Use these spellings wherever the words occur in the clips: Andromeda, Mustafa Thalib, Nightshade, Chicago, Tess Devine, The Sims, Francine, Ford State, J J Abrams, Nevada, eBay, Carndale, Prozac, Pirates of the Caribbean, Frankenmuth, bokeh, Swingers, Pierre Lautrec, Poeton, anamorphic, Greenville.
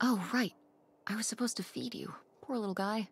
Oh, right. I was supposed to feed you. Poor little guy.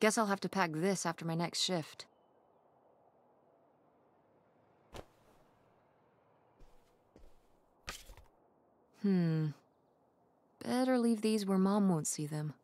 Guess I'll have to pack this after my next shift. Better leave these where Mom won't see them.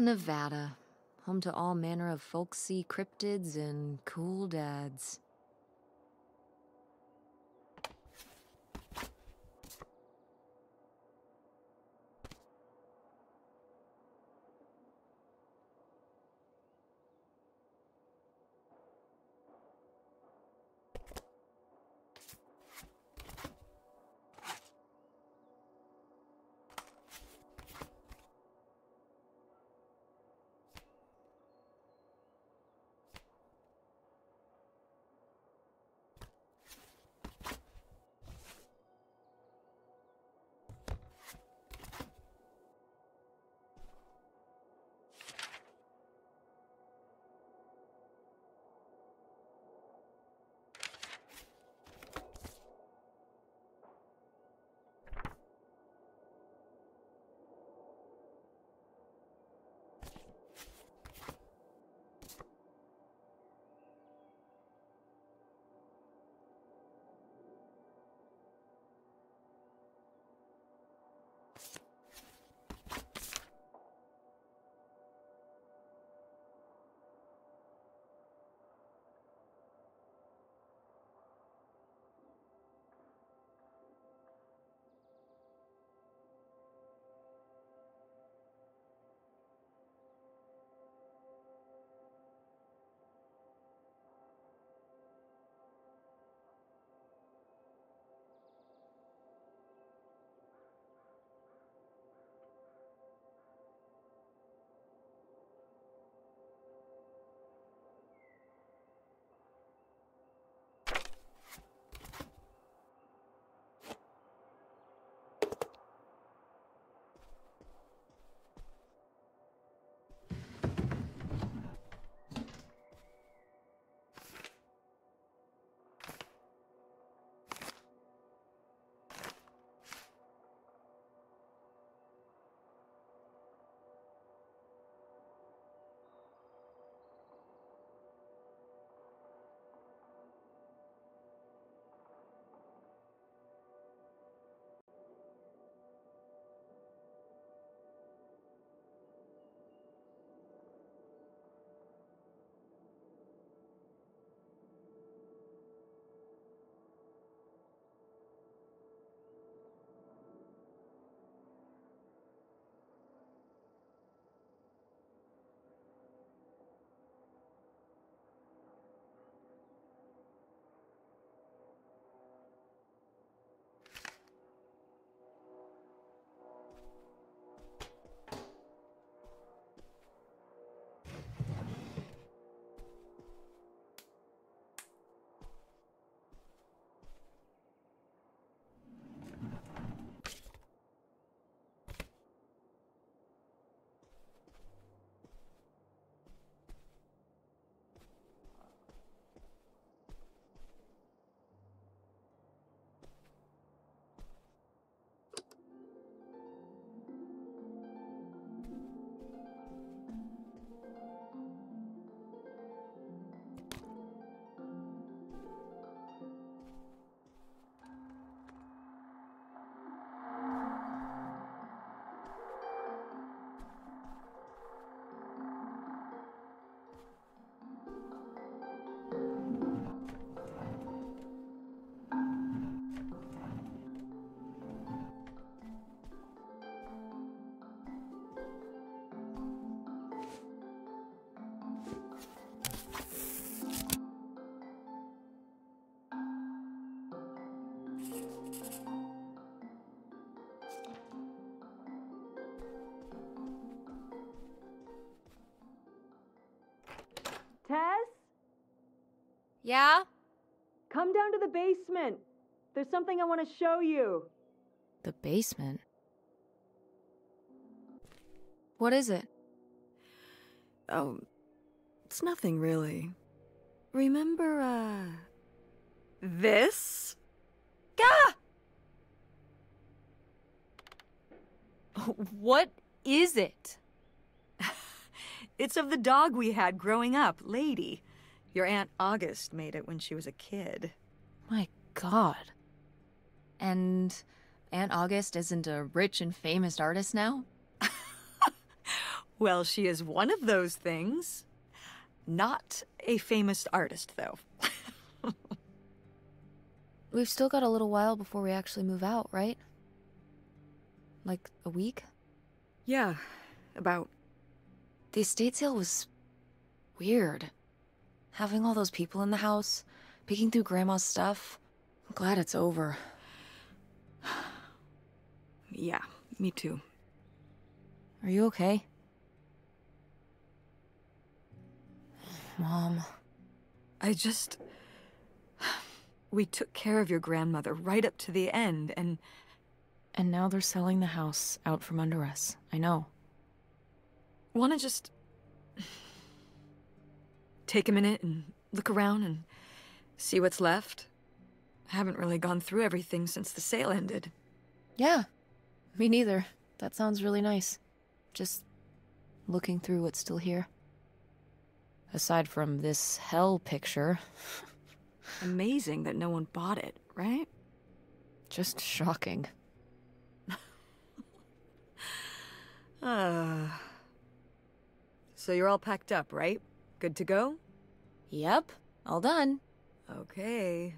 Nevada, home to all manner of folksy cryptids and cool dads. Tess? Yeah? Come down to the basement. There's something I want to show you. The basement? What is it? Oh, it's nothing really. Remember, this? Gah! What is it? It's of the dog we had growing up, Lady. Your Aunt August made it when she was a kid. My God. And Aunt August isn't a rich and famous artist now? Well, she is one of those things. Not a famous artist, though. We've still got a little while before we actually move out, right? Like, a week? Yeah, about. The estate sale was weird. Having all those people in the house, peeking through Grandma's stuff. I'm glad it's over. Yeah, me too. Are you okay? Mom. I just... We took care of your grandmother right up to the end, and... And now they're selling the house out from under us. I know. Wanna just... take a minute and look around and see what's left? I haven't really gone through everything since the sale ended. Yeah. Me neither. That sounds really nice. Just looking through what's still here. Aside from this hell picture... Amazing that no one bought it, right? Just shocking. So you're all packed up, right? Good to go? Yep, all done. Okay.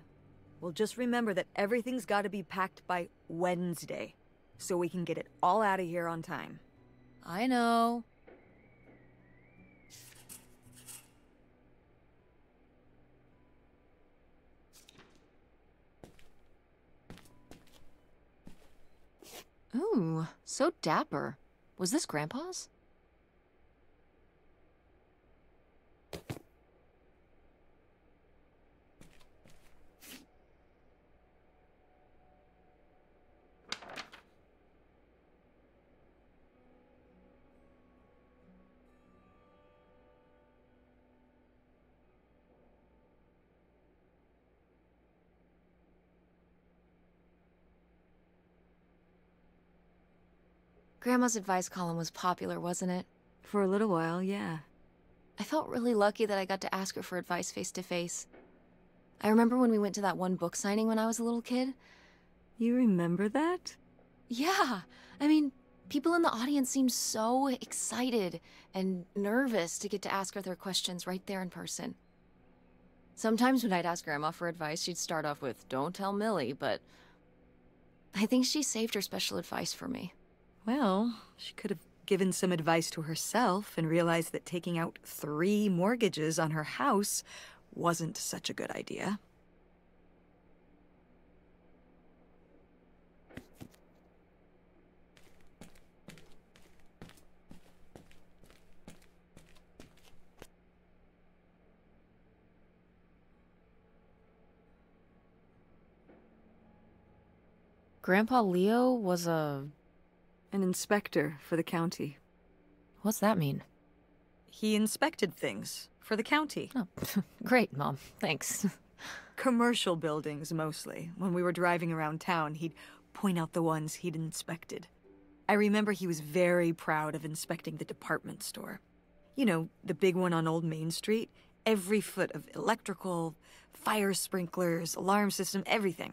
Well, just remember that everything's got to be packed by Wednesday, so we can get it all out of here on time. I know. Ooh, so dapper. Was this Grandpa's? Grandma's advice column was popular, wasn't it? For a little while, yeah. I felt really lucky that I got to ask her for advice face to face. I remember when we went to that one book signing when I was a little kid. You remember that? Yeah. I mean, people in the audience seemed so excited and nervous to get to ask her their questions right there in person. Sometimes when I'd ask Grandma for advice, she'd start off with, "Don't tell Millie," but I think she saved her special advice for me. Well, she could have given some advice to herself and realized that taking out 3 mortgages on her house wasn't such a good idea. Grandpa Leo was a... An inspector for the county. What's that mean? He inspected things for the county. Oh, great, Mom. Thanks. Commercial buildings, mostly. When we were driving around town, he'd point out the ones he'd inspected. I remember he was very proud of inspecting the department store. You know, the big one on Old Main Street. Every foot of electrical, fire sprinklers, alarm system, everything.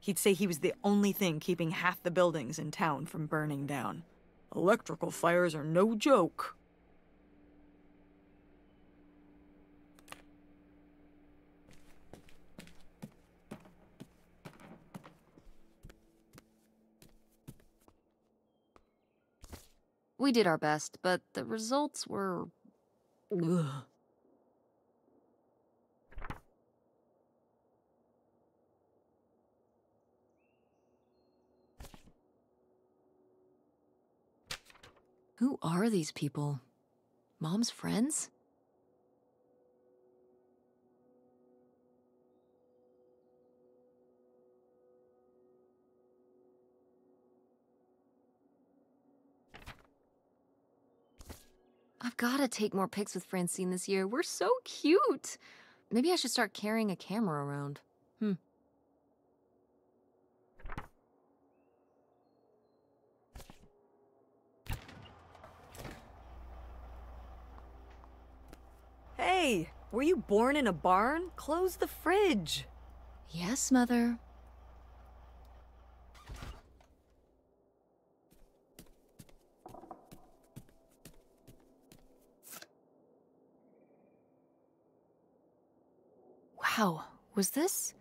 He'd say he was the only thing keeping half the buildings in town from burning down. Electrical fires are no joke. We did our best, but the results were... Ugh. Who are these people? Mom's friends? I've got to take more pics with Francine this year. We're so cute. Maybe I should start carrying a camera around. Hey, were you born in a barn? Close the fridge. Yes, Mother. Wow, was this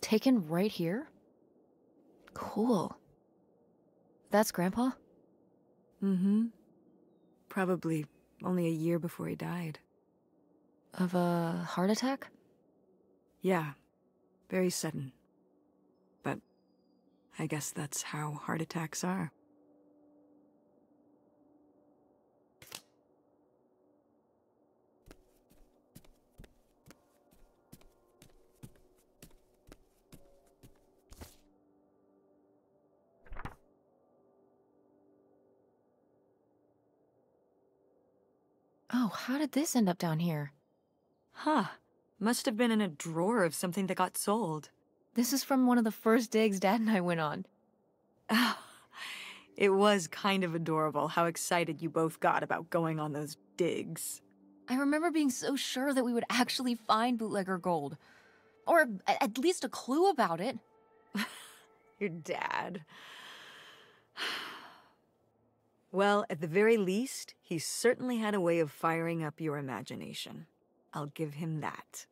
taken right here? Cool. That's Grandpa? Mm-hmm. Probably only a year before he died. Of a heart attack? Yeah. Very sudden. But I guess that's how heart attacks are. Oh, how did this end up down here? Huh. Must have been in a drawer of something that got sold. This is from one of the first digs Dad and I went on. Oh, it was kind of adorable how excited you both got about going on those digs. I remember being so sure that we would actually find bootlegger gold. Or at least a clue about it. Your dad. Well, at the very least, he certainly had a way of firing up your imagination. I'll give him that.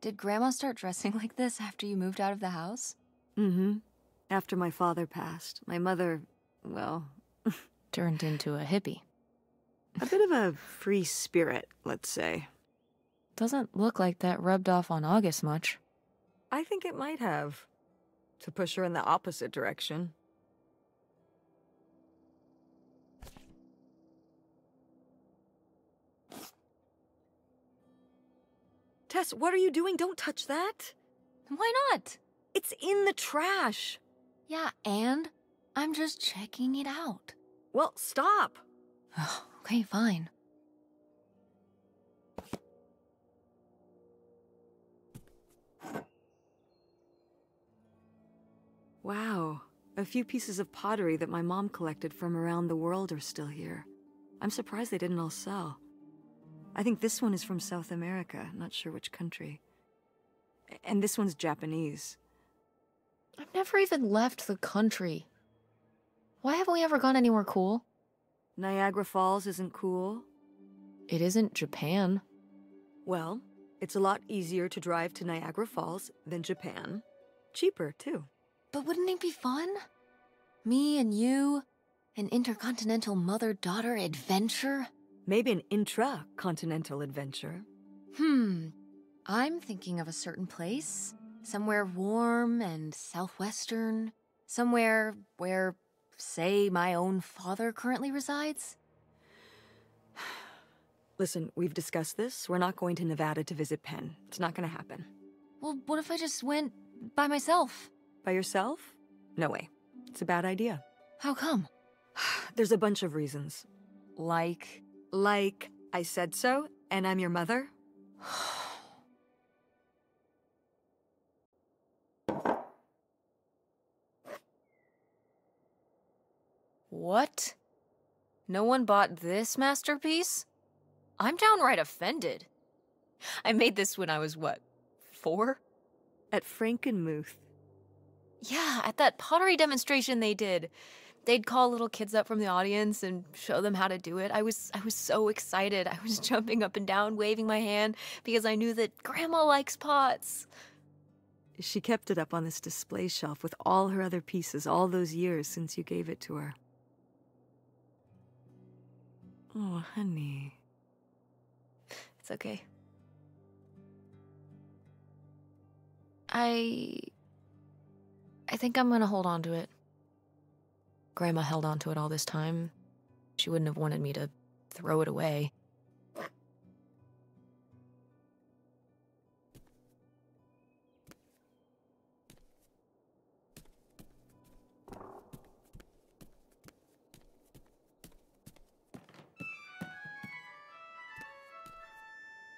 Did Grandma start dressing like this after you moved out of the house? Mm-hmm. After my father passed, my mother, well... turned into a hippie. A bit of a free spirit, let's say. Doesn't look like that rubbed off on August much. I think it might have. To push her in the opposite direction. Tess, what are you doing? Don't touch that. Why not? It's in the trash. Yeah, and I'm just checking it out. Well, stop. Okay, fine. Wow. A few pieces of pottery that my mom collected from around the world are still here. I'm surprised they didn't all sell. I think this one is from South America, not sure which country. And this one's Japanese. I've never even left the country. Why haven't we ever gone anywhere cool? Niagara Falls isn't cool. It isn't Japan. Well, it's a lot easier to drive to Niagara Falls than Japan. Cheaper, too. But wouldn't it be fun? Me and you, an intercontinental mother-daughter adventure? Maybe an intra-continental adventure. I'm thinking of a certain place. Somewhere warm and southwestern. Somewhere where, say, my own father currently resides. Listen, we've discussed this. We're not going to Nevada to visit Penn. It's not going to happen. Well, what if I just went by myself? By yourself? No way. It's a bad idea. How come? There's a bunch of reasons. Like, I said so, and I'm your mother? What? No one bought this masterpiece? I'm downright offended. I made this when I was, what, 4? At Frankenmuth. Yeah, at that pottery demonstration they did. They'd call little kids up from the audience and show them how to do it. I was so excited. I was jumping up and down, waving my hand, because I knew that Grandma likes pots. She kept it up on this display shelf with all her other pieces all those years since you gave it to her. Oh, honey. It's okay. I think I'm gonna hold on to it. Grandma held on to it all this time. She wouldn't have wanted me to throw it away.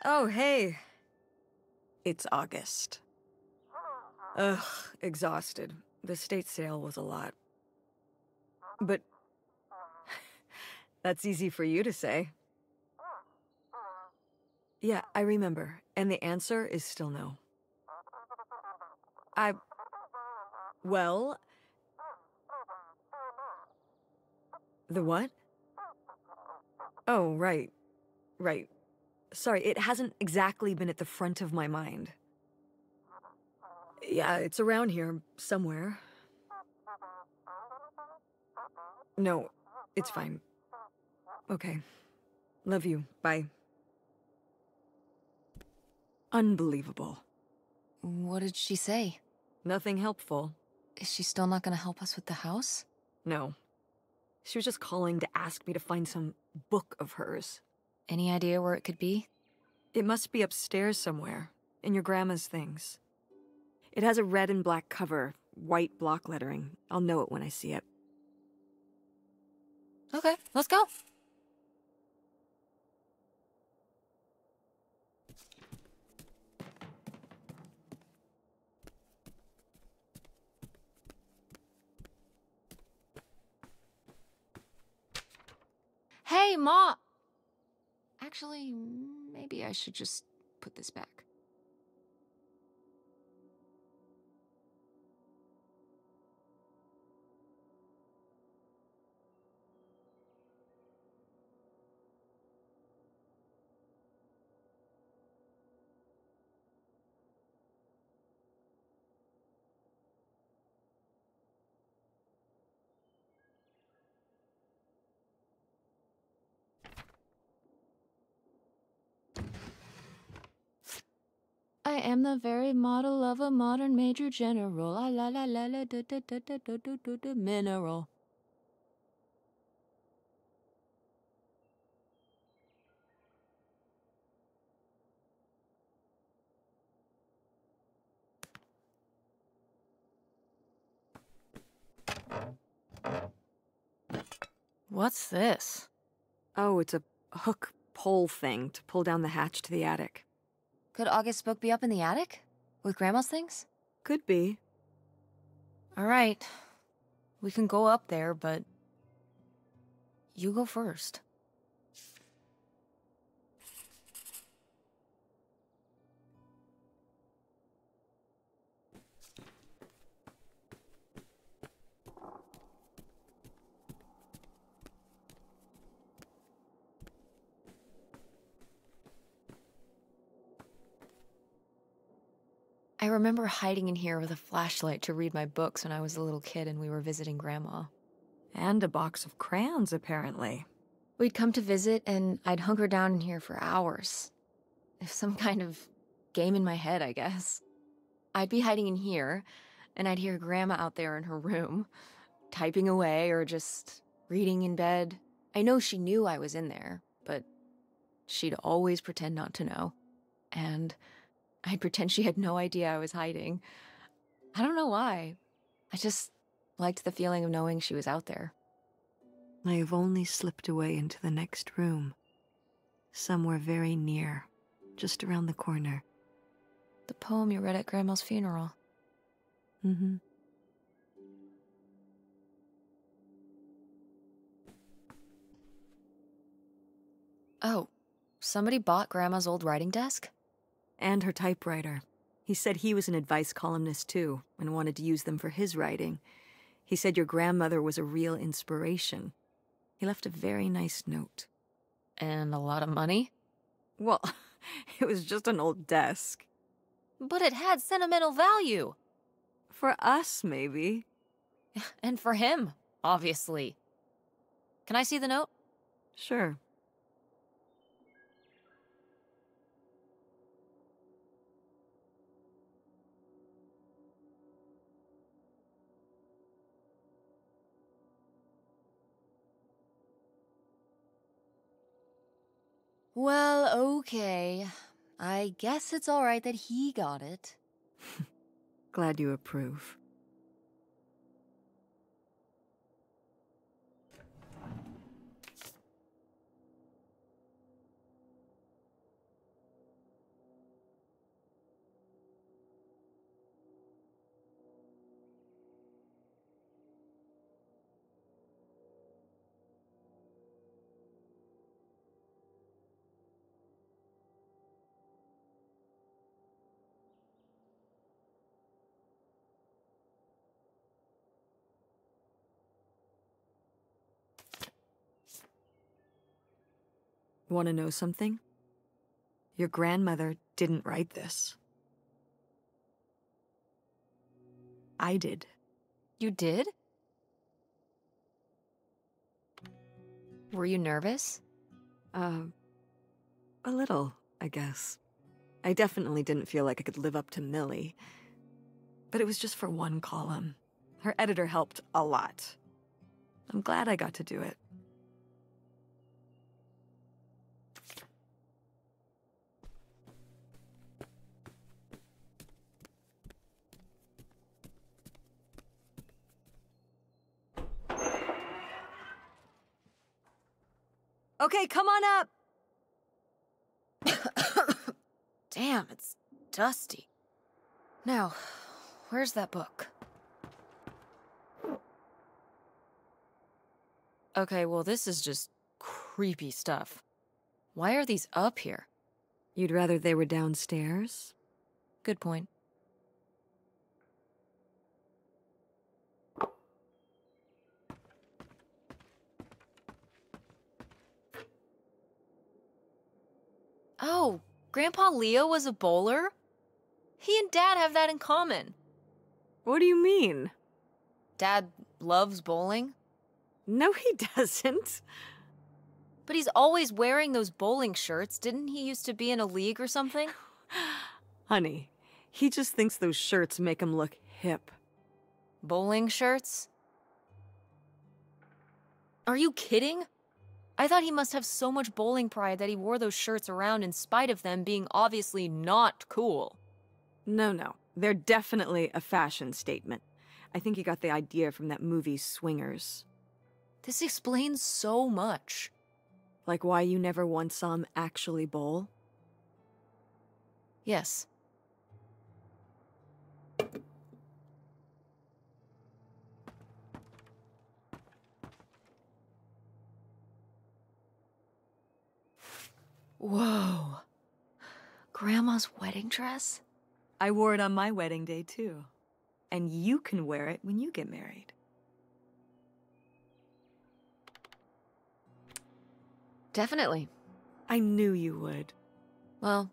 Oh, hey. It's August. Ugh, exhausted. The state sale was a lot. But... that's easy for you to say. Yeah, I remember. And the answer is still no. Well, The what? Oh, right. Right. Sorry, it hasn't exactly been at the front of my mind. Yeah, it's around here, somewhere. No, it's fine. Okay. Love you. Bye. Unbelievable. What did she say? Nothing helpful. Is she still not gonna help us with the house? No. She was just calling to ask me to find some book of hers. Any idea where it could be? It must be upstairs somewhere, in your grandma's things. It has a red and black cover, white block lettering. I'll know it when I see it. Okay, let's go. Hey, Ma! Actually, maybe I should just put this back. I am the very model of a modern major general. La la la la la da da da da da da da da mineral. What's this? Oh, it's a hook pole thing to pull down the hatch to the attic. Could August's book be up in the attic? With Grandma's things? Could be. All right. We can go up there, but... you go first. I remember hiding in here with a flashlight to read my books when I was a little kid and we were visiting Grandma. And a box of crayons, apparently. We'd come to visit and I'd hunker down in here for hours. If some kind of game in my head, I guess. I'd be hiding in here and I'd hear Grandma out there in her room, typing away or just reading in bed. I know she knew I was in there, but she'd always pretend not to know. And I'd pretend she had no idea I was hiding. I don't know why. I just liked the feeling of knowing she was out there. I have only slipped away into the next room. Somewhere very near, just around the corner. The poem you read at Grandma's funeral. Mm-hmm. Oh, somebody bought Grandma's old writing desk? And her typewriter. He said he was an advice columnist, too, and wanted to use them for his writing. He said your grandmother was a real inspiration. He left a very nice note. And a lot of money? Well, it was just an old desk. But it had sentimental value. For us, maybe. And for him, obviously. Can I see the note? Sure. Well, okay. I guess it's all right that he got it. Glad you approve. Want to know something? Your grandmother didn't write this. I did. You did? Were you nervous? A little, I guess. I definitely didn't feel like I could live up to Millie. But it was just for one column. Her editor helped a lot. I'm glad I got to do it. Okay, come on up! Damn, it's dusty. Now, where's that book? Okay, well, this is just creepy stuff. Why are these up here? You'd rather they were downstairs? Good point. Oh, Grandpa Leo was a bowler? He and Dad have that in common. What do you mean? Dad loves bowling. No, he doesn't. But he's always wearing those bowling shirts. Didn't he used to be in a league or something? Honey, he just thinks those shirts make him look hip. Bowling shirts? Are you kidding? I thought he must have so much bowling pride that he wore those shirts around in spite of them being obviously not cool. No. They're definitely a fashion statement. I think he got the idea from that movie Swingers. This explains so much. Like why you never once saw him actually bowl? Yes. Whoa. Grandma's wedding dress? I wore it on my wedding day, too. And you can wear it when you get married. Definitely. I knew you would. Well,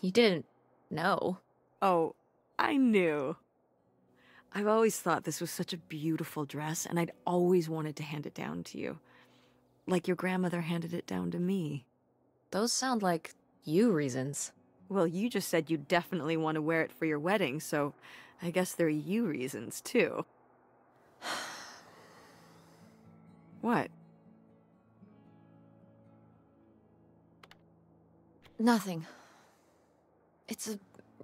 you didn't know. Oh, I knew. I've always thought this was such a beautiful dress, and I'd always wanted to hand it down to you. Like your grandmother handed it down to me. Those sound like you reasons. Well, you just said you definitely want to wear it for your wedding, so I guess they're you reasons, too. What? Nothing. It's a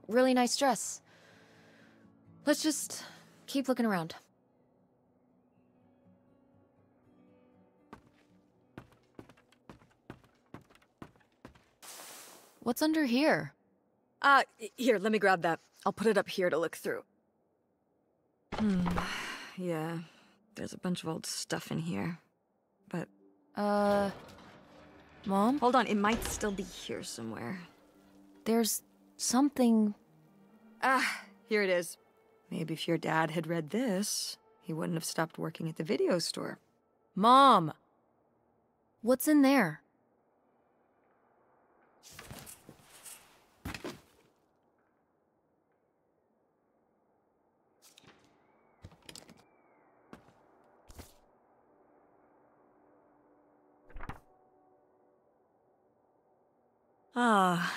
really nice dress. Let's just keep looking around. What's under here? Here, let me grab that. I'll put it up here to look through. Yeah, there's a bunch of old stuff in here. But... Mom? Hold on, it might still be here somewhere. There's something... Ah, here it is. Maybe if your dad had read this, he wouldn't have stopped working at the video store. Mom! What's in there?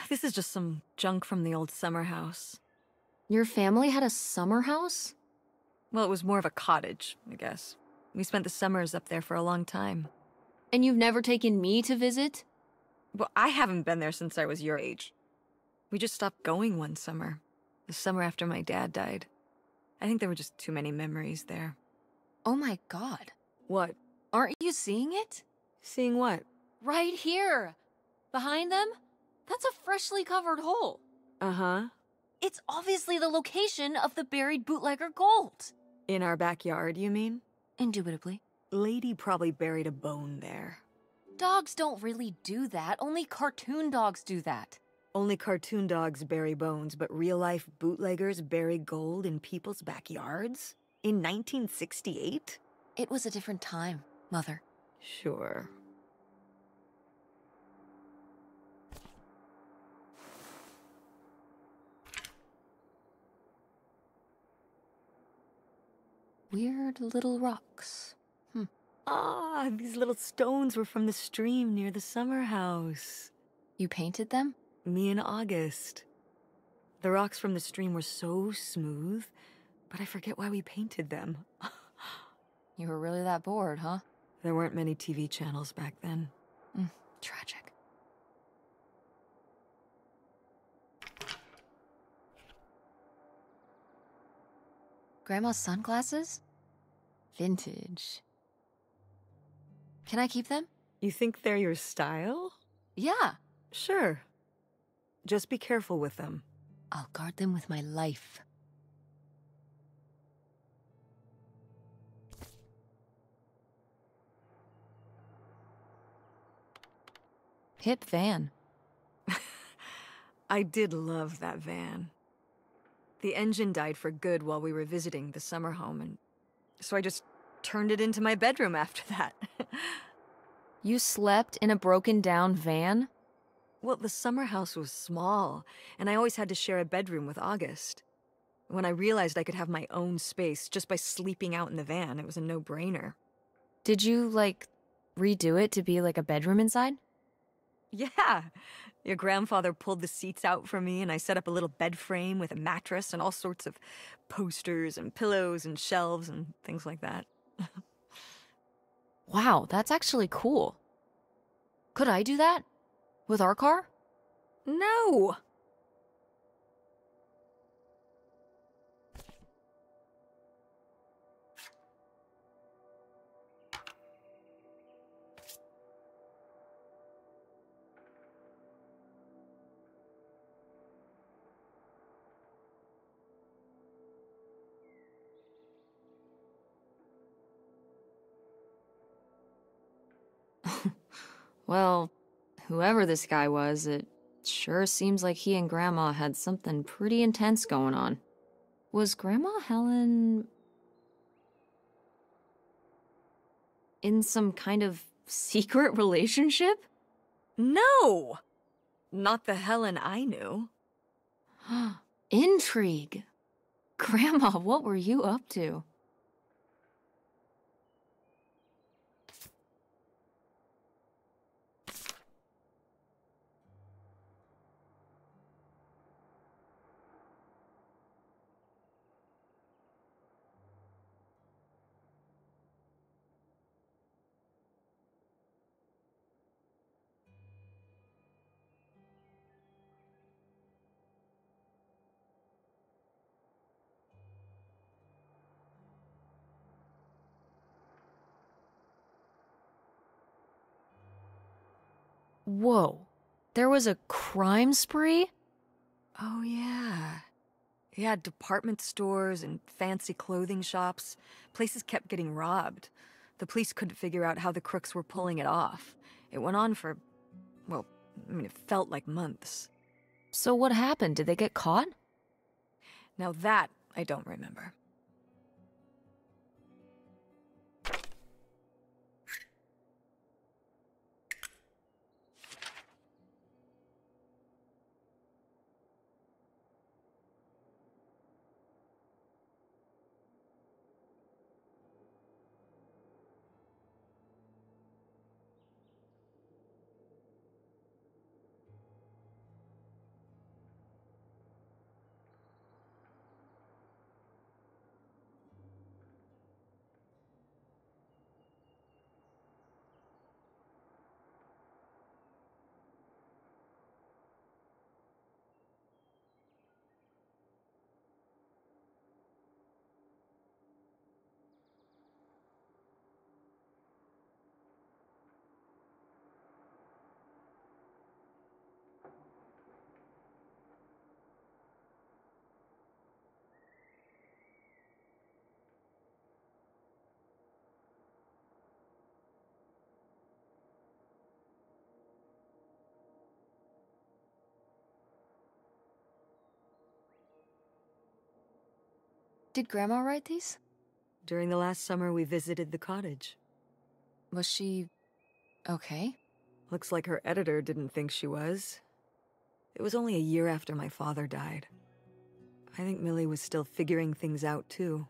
This is just some junk from the old summer house. Your family had a summer house? Well, it was more of a cottage, I guess. We spent the summers up there for a long time. And you've never taken me to visit? Well, I haven't been there since I was your age. We just stopped going one summer. The summer after my dad died. I think there were just too many memories there. Oh my God. What? Aren't you seeing it? Seeing what? Right here! Behind them? That's a freshly covered hole. Uh-huh. It's obviously the location of the buried bootlegger gold. In our backyard, you mean? Indubitably. Lady probably buried a bone there. Dogs don't really do that. Only cartoon dogs do that. Only cartoon dogs bury bones, but real-life bootleggers bury gold in people's backyards? In 1968? It was a different time, Mother. Sure. Weird little rocks. Ah, these little stones were from the stream near the summer house. You painted them? Me and August. The rocks from the stream were so smooth, but I forget why we painted them. You were really that bored, huh? There weren't many TV channels back then. Tragic. Grandma's sunglasses? Vintage. Can I keep them? You think they're your style? Yeah. Sure. Just be careful with them. I'll guard them with my life. Hip van. I did love that van. The engine died for good while we were visiting the summer home, and so I just turned it into my bedroom after that. You slept in a broken-down van? Well, the summer house was small, and I always had to share a bedroom with August. When I realized I could have my own space just by sleeping out in the van, it was a no-brainer. Did you, like, redo it to be, like, a bedroom inside? Yeah. Your grandfather pulled the seats out for me, and I set up a little bed frame with a mattress and all sorts of posters and pillows and shelves and things like that. Wow, that's actually cool. Could I do that? With our car? No! Well, whoever this guy was, it sure seems like he and Grandma had something pretty intense going on. Was Grandma Helen in some kind of secret relationship? No! Not the Helen I knew. Intrigue! Grandma, what were you up to? Whoa, there was a crime spree? Oh, yeah. Yeah, department stores and fancy clothing shops. Places kept getting robbed. The police couldn't figure out how the crooks were pulling it off. It went on for, well, I mean, it felt like months. So what happened? Did they get caught? Now that I don't remember. Did Grandma write these? During the last summer, we visited the cottage. Was she okay? Looks like her editor didn't think she was. It was only a year after my father died. I think Millie was still figuring things out, too.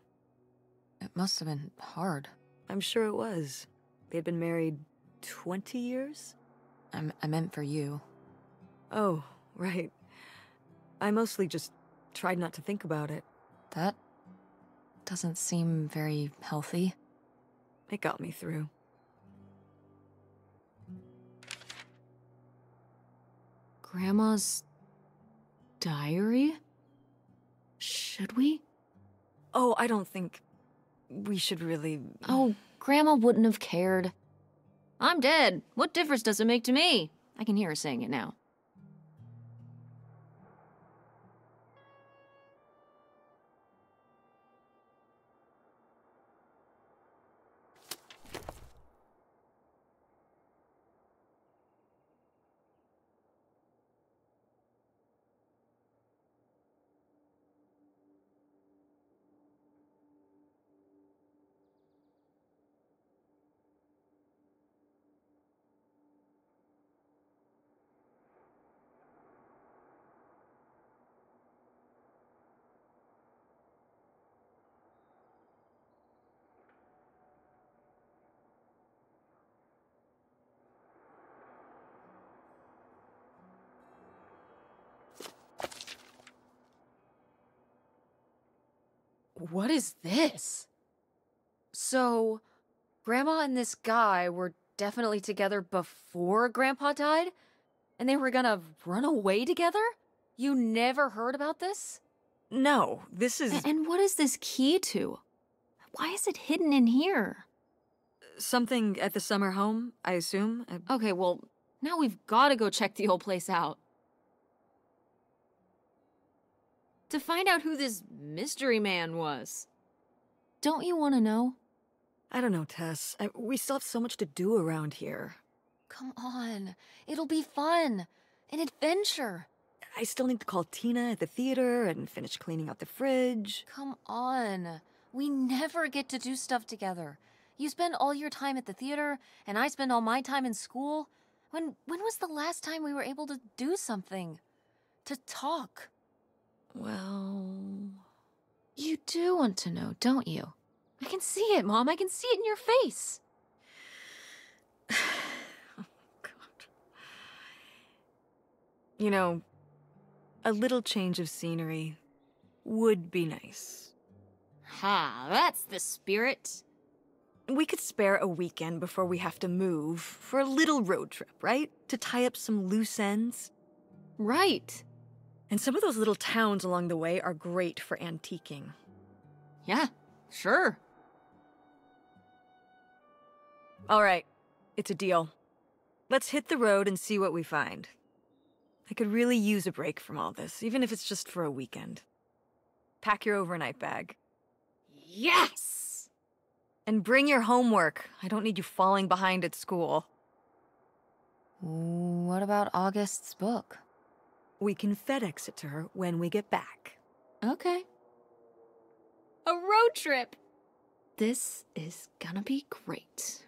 It must have been hard. I'm sure it was. They'd been married 20 years? I meant for you. Oh, right. I mostly just tried not to think about it. That doesn't seem very healthy. It got me through. Grandma's diary? Should we? Oh, I don't think we should really... Oh, Grandma wouldn't have cared. I'm dead. What difference does it make to me? I can hear her saying it now. What is this? So, Grandma and this guy were definitely together before Grandpa died? And they were gonna run away together? You never heard about this? No, this is... And what is this key to? Why is it hidden in here? Something at the summer home, I assume. Okay, well, now we've gotta go check the whole place out. To find out who this mystery man was. Don't you want to know? I don't know, Tess. We still have so much to do around here. Come on. It'll be fun. An adventure. I still need to call Tina at the theater and finish cleaning out the fridge. Come on. We never get to do stuff together. You spend all your time at the theater, and I spend all my time in school. When was the last time we were able to do something? To talk? Well... You do want to know, don't you? I can see it, Mom. I can see it in your face. Oh, God. You know, a little change of scenery would be nice. Ha, that's the spirit. We could spare a weekend before we have to move for a little road trip, right? To tie up some loose ends. Right. And some of those little towns along the way are great for antiquing. Yeah, sure. All right, it's a deal. Let's hit the road and see what we find. I could really use a break from all this, even if it's just for a weekend. Pack your overnight bag. Yes! And bring your homework. I don't need you falling behind at school. What about August's book? We can FedEx it to her when we get back. Okay. A road trip! This is gonna be great.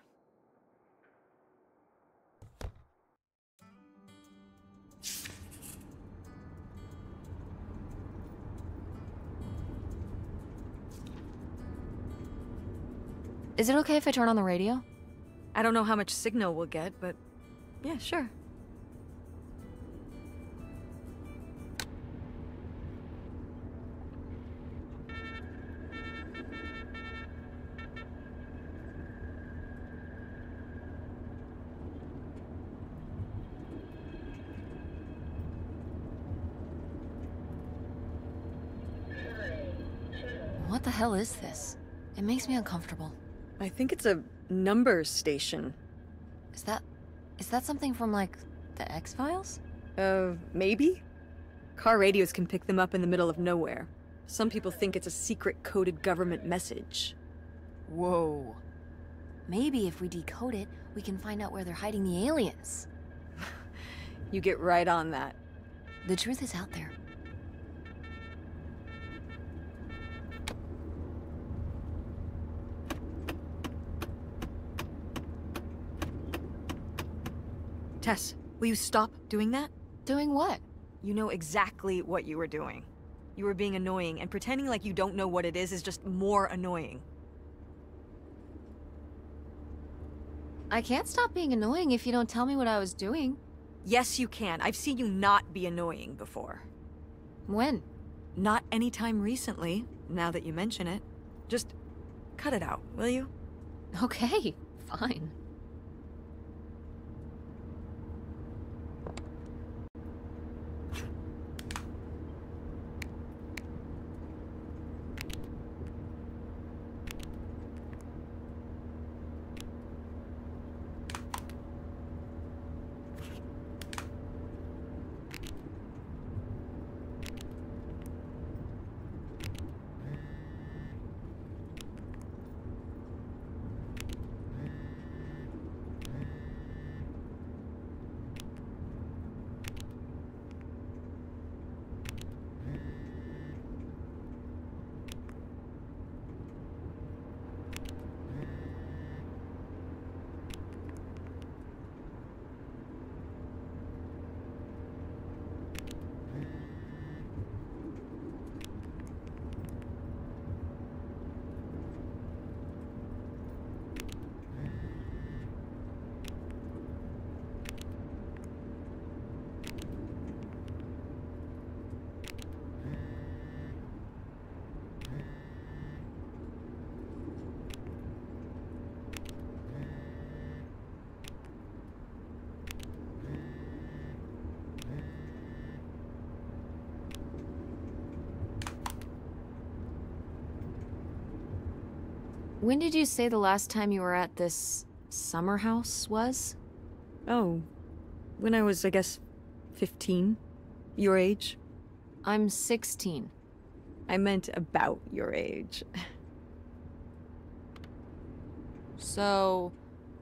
Is it okay if I turn on the radio? I don't know how much signal we'll get, but yeah, sure. What the hell is this? It makes me uncomfortable. I think it's a numbers station. Is that something from, like, the X-Files? Maybe? Car radios can pick them up in the middle of nowhere. Some people think it's a secret coded government message. Whoa. Maybe if we decode it, we can find out where they're hiding the aliens. You get right on that. The truth is out there. Tess, will you stop doing that? Doing what? You know exactly what you were doing. You were being annoying, and pretending like you don't know what it is just more annoying. I can't stop being annoying if you don't tell me what I was doing. Yes, you can. I've seen you not be annoying before. When? Not any time recently, now that you mention it. Just cut it out, will you? Okay, fine. When did you say the last time you were at this summer house was? Oh, when I was, I guess, 15. Your age? I'm 16. I meant about your age. So,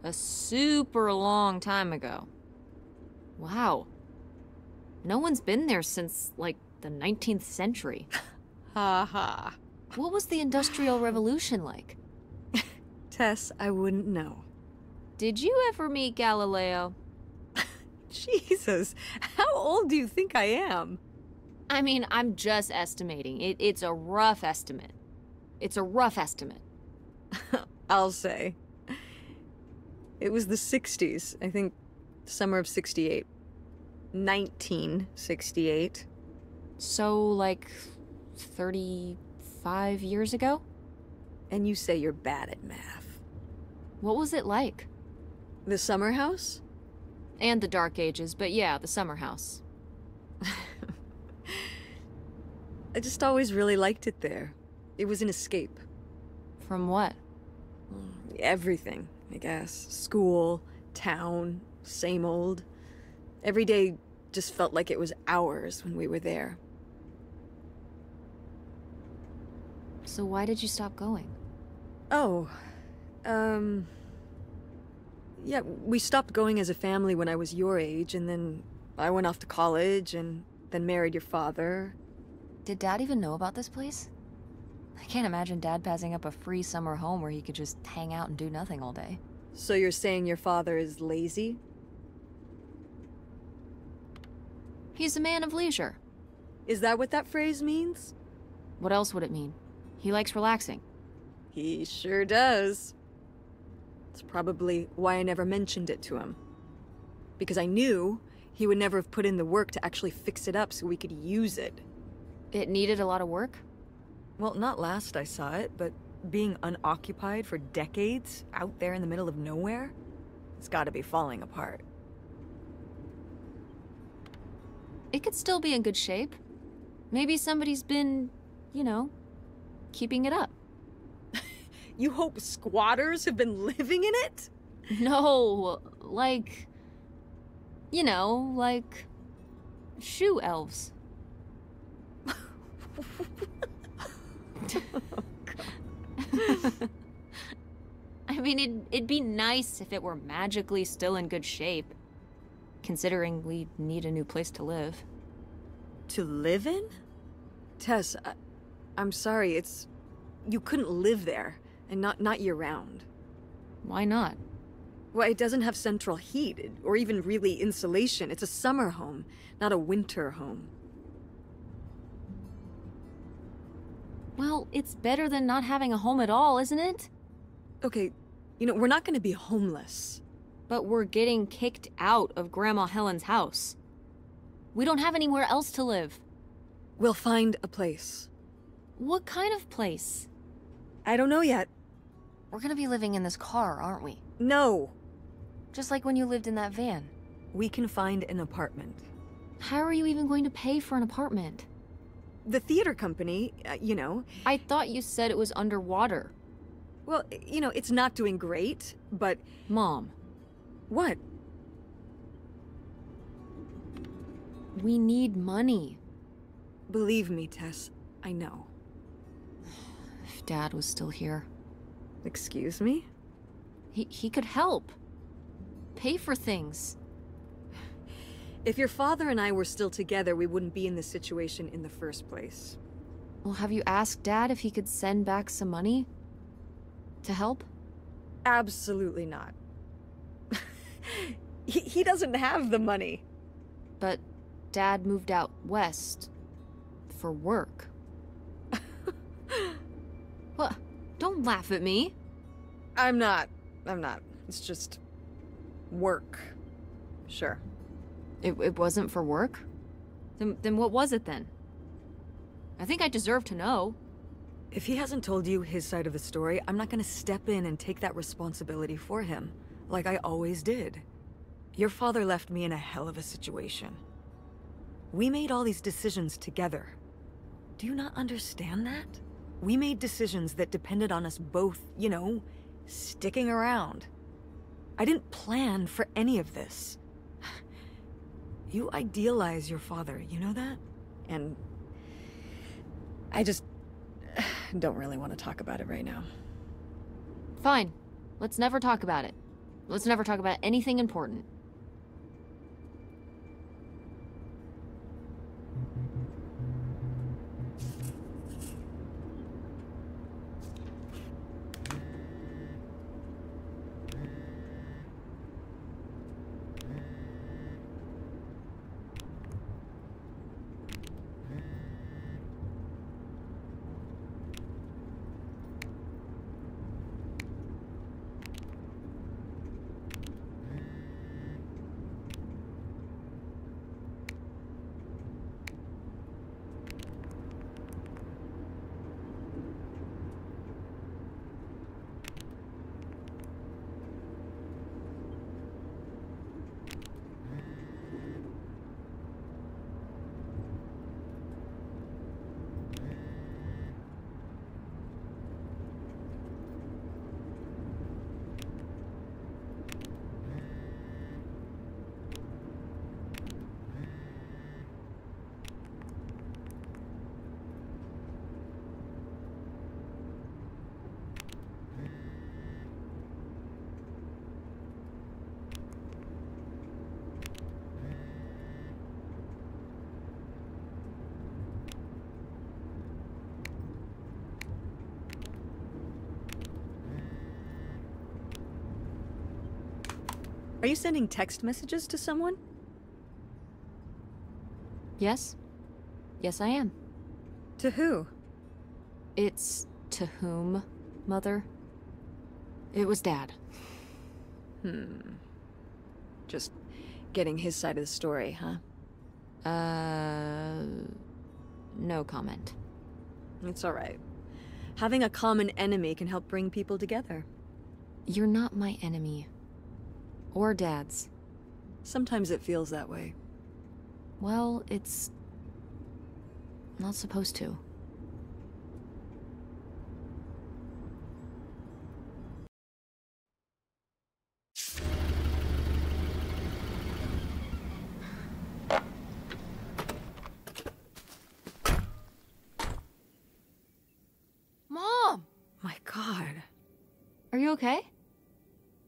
a super long time ago. Wow. No one's been there since, like, the 19th century. Ha ha. What was the Industrial Revolution like? Tess, I wouldn't know. Did you ever meet Galileo? Jesus, how old do you think I am? I mean, I'm just estimating. It's a rough estimate. It's a rough estimate. I'll say. It was the 60s, I think, summer of 68. 1968. So, like, 35 years ago? And you say you're bad at math. What was it like? The summer house? And the Dark Ages, but yeah, the summer house. I just always really liked it there. It was an escape. From what? Everything, I guess. School, town, same old. Every day just felt like it was hours when we were there. So why did you stop going? Oh, yeah, we stopped going as a family when I was your age, and then I went off to college, and then married your father. Did Dad even know about this place? I can't imagine Dad passing up a free summer home where he could just hang out and do nothing all day. So you're saying your father is lazy? He's a man of leisure. Is that what that phrase means? What else would it mean? He likes relaxing. He sure does. That's probably why I never mentioned it to him. Because I knew he would never have put in the work to actually fix it up so we could use it. It needed a lot of work? Well, not last I saw it, but being unoccupied for decades out there in the middle of nowhere, it's gotta be falling apart. It could still be in good shape. Maybe somebody's been, you know, keeping it up. You hope squatters have been living in it? No, like, you know, like shoe elves. Oh, I mean, it'd be nice if it were magically still in good shape, considering we need a new place to live. To live in? Tess, I'm sorry, it's... You couldn't live there, and not year-round. Why not? Well, it doesn't have central heat, or even really insulation. It's a summer home, not a winter home. Well, it's better than not having a home at all, isn't it? Okay, you know, we're not gonna be homeless. but we're getting kicked out of Grandma Helen's house. We don't have anywhere else to live. We'll find a place. What kind of place? I don't know yet. We're gonna be living in this car, aren't we? No. Just like when you lived in that van. We can find an apartment. How are you even going to pay for an apartment? The theater company, you know. I thought you said it was underwater. Well, you know, it's not doing great, but... Mom. What? We need money. Believe me, Tess, I know. If Dad was still here... Excuse me? He could help. Pay for things. If your father and I were still together, we wouldn't be in this situation in the first place. Well, have you asked Dad if he could send back some money? To help? Absolutely not. He doesn't have the money. But Dad moved out west. For work. What? Don't laugh at me. I'm not. It's just... work. Sure. It wasn't for work? Then what was it then? I think I deserve to know. If he hasn't told you his side of the story, I'm not gonna step in and take that responsibility for him, like I always did. Your father left me in a hell of a situation. We made all these decisions together. Do you not understand that? We made decisions that depended on us both, you know, sticking around. I didn't plan for any of this. You idealize your father, you know that? And I just don't really want to talk about it right now. Fine. Let's never talk about it. Let's never talk about anything important. Are you sending text messages to someone? Yes. Yes, I am. To who? It's to whom, Mother? It was Dad. Just getting his side of the story, huh? No comment. It's all right. Having a common enemy can help bring people together. You're not my enemy. Or Dad's. Sometimes it feels that way. Well, it's... not supposed to. Mom! My God. Are you okay?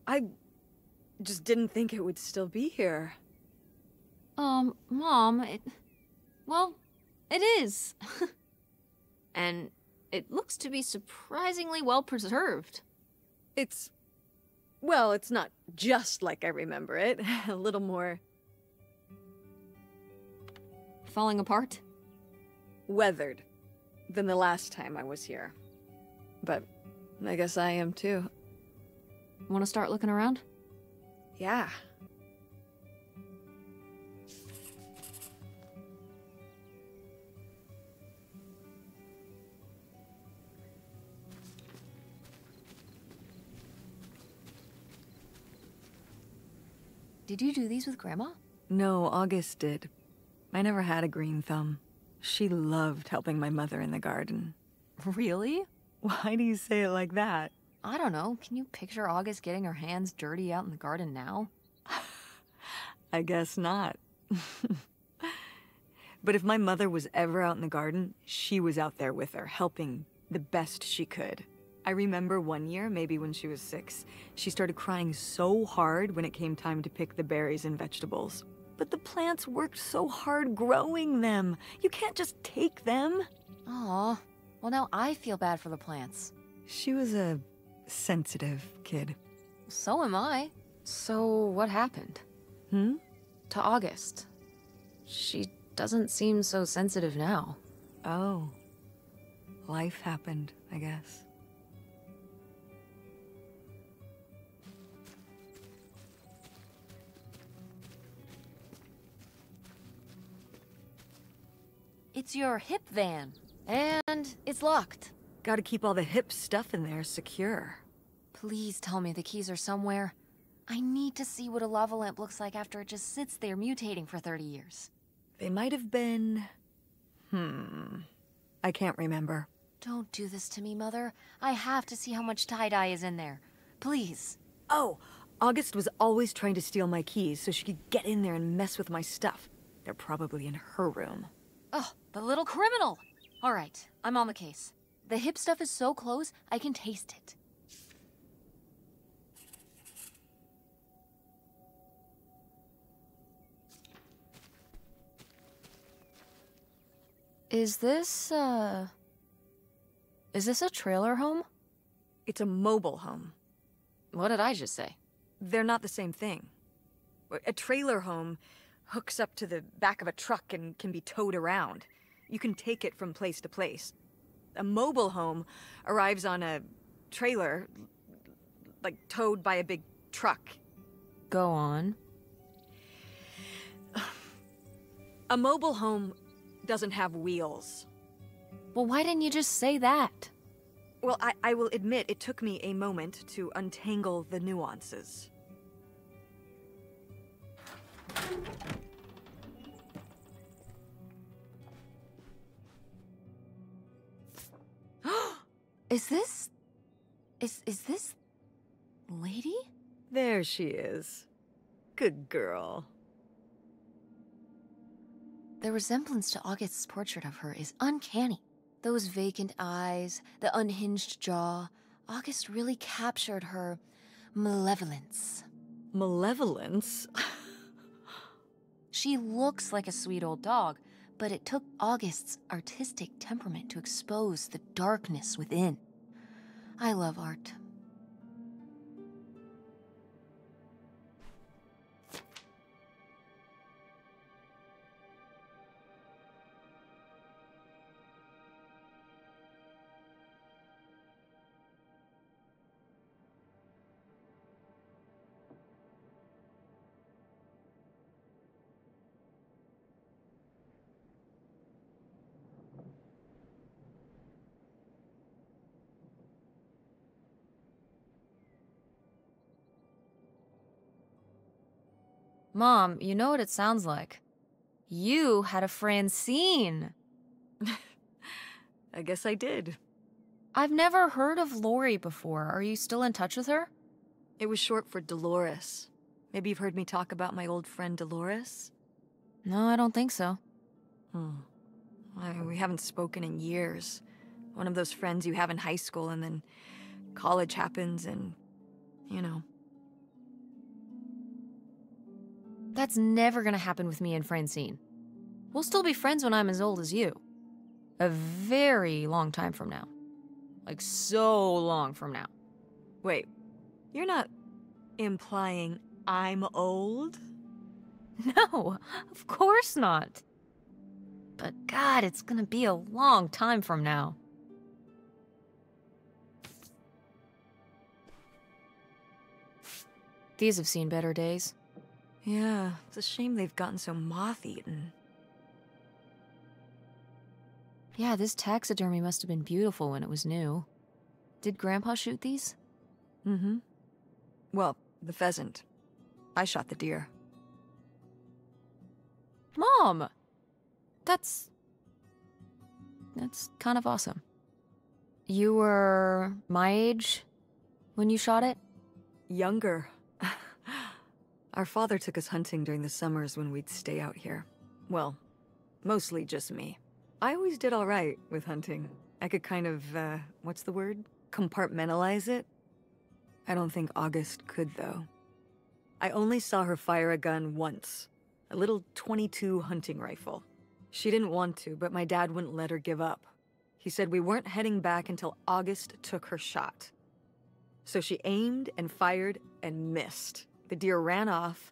I just didn't think it would still be here. Mom, well, it is. And it looks to be surprisingly well preserved. Well, it's not just like I remember it. A little more... falling apart? Weathered than the last time I was here. But I guess I am too. Want to start looking around? Yeah. Did you do these with Grandma? No, August did. I never had a green thumb. She loved helping my mother in the garden. Really? Why do you say it like that? I don't know. Can you picture August getting her hands dirty out in the garden now? I guess not. But if my mother was ever out in the garden, she was out there with her, helping the best she could. I remember one year, maybe when she was 6, she started crying so hard when it came time to pick the berries and vegetables. But the plants worked so hard growing them. You can't just take them. Aw. Well, now I feel bad for the plants. She was a sensitive kid. So am I. So what happened? Hmm? To August. She doesn't seem so sensitive now. Oh. Life happened, I guess. It's your hip van, and it's locked. Gotta keep all the hip stuff in there secure. Please tell me the keys are somewhere. I need to see what a lava lamp looks like after it just sits there mutating for 30 years. They might have been... I can't remember. Don't do this to me, Mother. I have to see how much tie-dye is in there. Please. Oh, August was always trying to steal my keys so she could get in there and mess with my stuff. They're probably in her room. Oh, the little criminal! All right, I'm on the case. The hip stuff is so close, I can taste it. Is this a trailer home? It's a mobile home. What did I just say? They're not the same thing. A trailer home hooks up to the back of a truck and can be towed around. You can take it from place to place. A mobile home arrives on a trailer, like towed by a big truck. Go on. A mobile home doesn't have wheels. Well, why didn't you just say that? Well, I will admit it took me a moment to untangle the nuances. Is this lady? There she is. Good girl. The resemblance to August's portrait of her is uncanny. Those vacant eyes, the unhinged jaw. August really captured her malevolence. Malevolence? She looks like a sweet old dog, but it took August's artistic temperament to expose the darkness within. I love art. Mom, you know what it sounds like. You had a Francine. I guess I did. I've never heard of Lori before. Are you still in touch with her? It was short for Dolores. Maybe you've heard me talk about my old friend Dolores? No, I don't think so. We haven't spoken in years. One of those friends you have in high school and then college happens and, you know. That's never gonna happen with me and Francine. We'll still be friends when I'm as old as you. A very long time from now. Like, so long from now. Wait, you're not implying I'm old? No, of course not. But God, it's gonna be a long time from now. These have seen better days. Yeah, it's a shame they've gotten so moth-eaten. Yeah, this taxidermy must have been beautiful when it was new. Did Grandpa shoot these? Mm-hmm. Well, the pheasant. I shot the deer. Mom! That's kind of awesome. You were my age when you shot it? Younger. Our father took us hunting during the summers when we'd stay out here. Well, mostly just me. I always did all right with hunting. I could kind of, what's the word? Compartmentalize it. I don't think August could, though. I only saw her fire a gun once. A little .22 hunting rifle. She didn't want to, but my dad wouldn't let her give up. He said we weren't heading back until August took her shot. So she aimed and fired and missed. The deer ran off,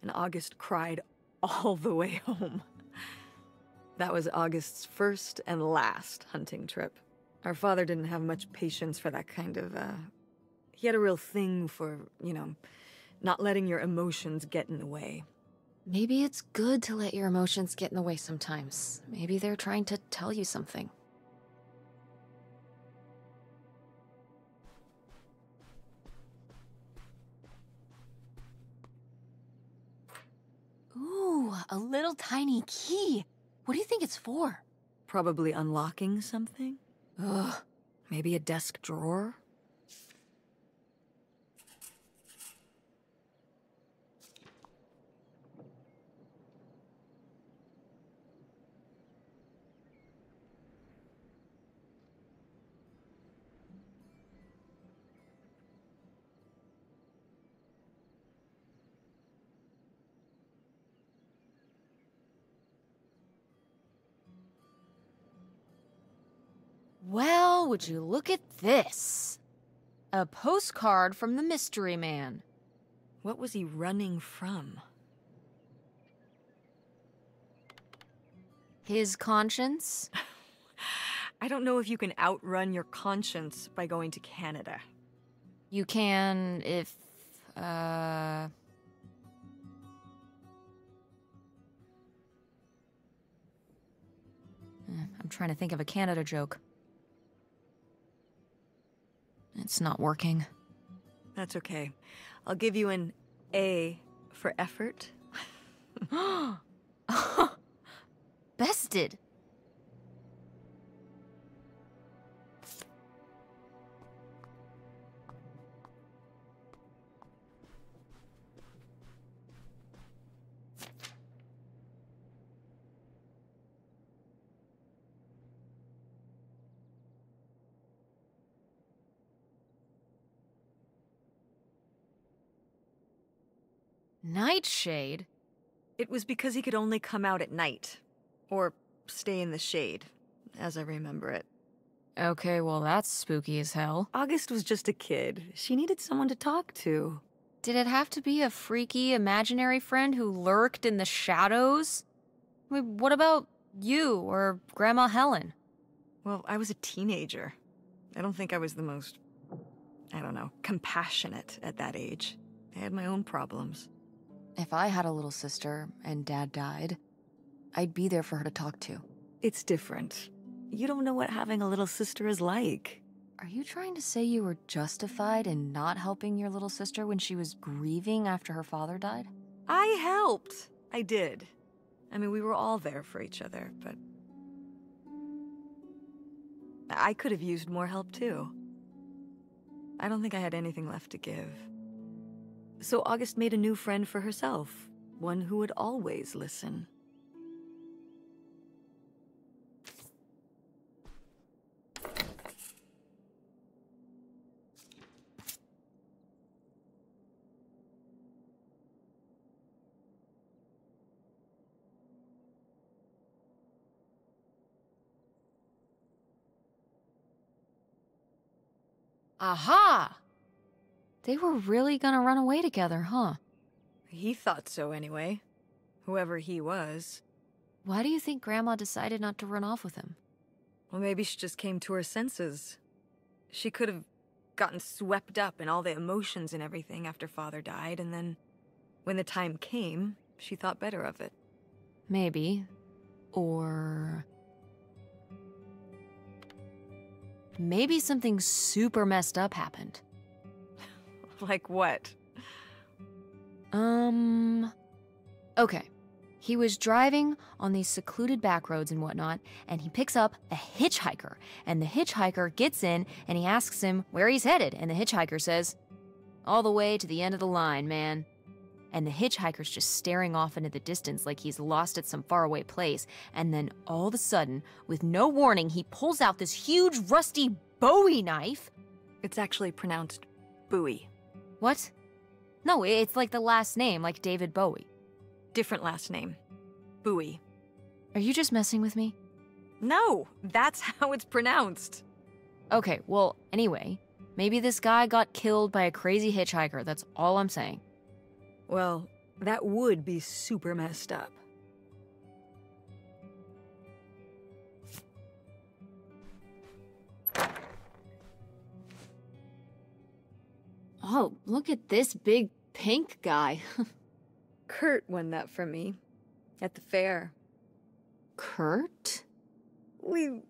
and August cried all the way home. That was August's first and last hunting trip. Our father didn't have much patience for that kind of, He had a real thing for, you know, not letting your emotions get in the way. Maybe it's good to let your emotions get in the way sometimes. Maybe they're trying to tell you something. Ooh, a little tiny key. What do you think it's for? Probably unlocking something. Ugh, maybe a desk drawer? Well, would you look at this? A postcard from the mystery man. What was he running from? His conscience? I don't know if you can outrun your conscience by going to Canada. You can if, I'm trying to think of a Canada joke. It's not working. That's okay. I'll give you an A for effort. Bested! Nightshade? It was because he could only come out at night. Or stay in the shade, as I remember it. Okay, well that's spooky as hell. August was just a kid. She needed someone to talk to. Did it have to be a freaky imaginary friend who lurked in the shadows? I mean, what about you or Grandma Helen? Well, I was a teenager. I don't think I was the most, I don't know, compassionate at that age. I had my own problems. If I had a little sister and Dad died, I'd be there for her to talk to. It's different. You don't know what having a little sister is like. Are you trying to say you were justified in not helping your little sister when she was grieving after her father died? I helped. I did. I mean, we were all there for each other, but... I could have used more help, too. I don't think I had anything left to give. So August made a new friend for herself, one who would always listen. Aha! They were really gonna run away together, huh? He thought so anyway. Whoever he was. Why do you think Grandma decided not to run off with him? Well, maybe she just came to her senses. She could have gotten swept up in all the emotions and everything after Father died, and then when the time came, she thought better of it. Maybe. Or... maybe something super messed up happened. Like what? Okay. He was driving on these secluded back roads and whatnot, and he picks up a hitchhiker. And the hitchhiker gets in, and he asks him where he's headed. And the hitchhiker says, "All the way to the end of the line, man." And the hitchhiker's just staring off into the distance like he's lost at some faraway place. And then all of a sudden, with no warning, he pulls out this huge rusty Bowie knife. It's actually pronounced Bowie. What? No, it's like the last name, like David Bowie. Different last name. Bowie. Are you just messing with me? No, that's how it's pronounced. Okay, well, anyway, maybe this guy got killed by a crazy hitchhiker. That's all I'm saying. Well, that would be super messed up. Oh, look at this big pink guy. Kurt won that from me at the fair. Kurt? We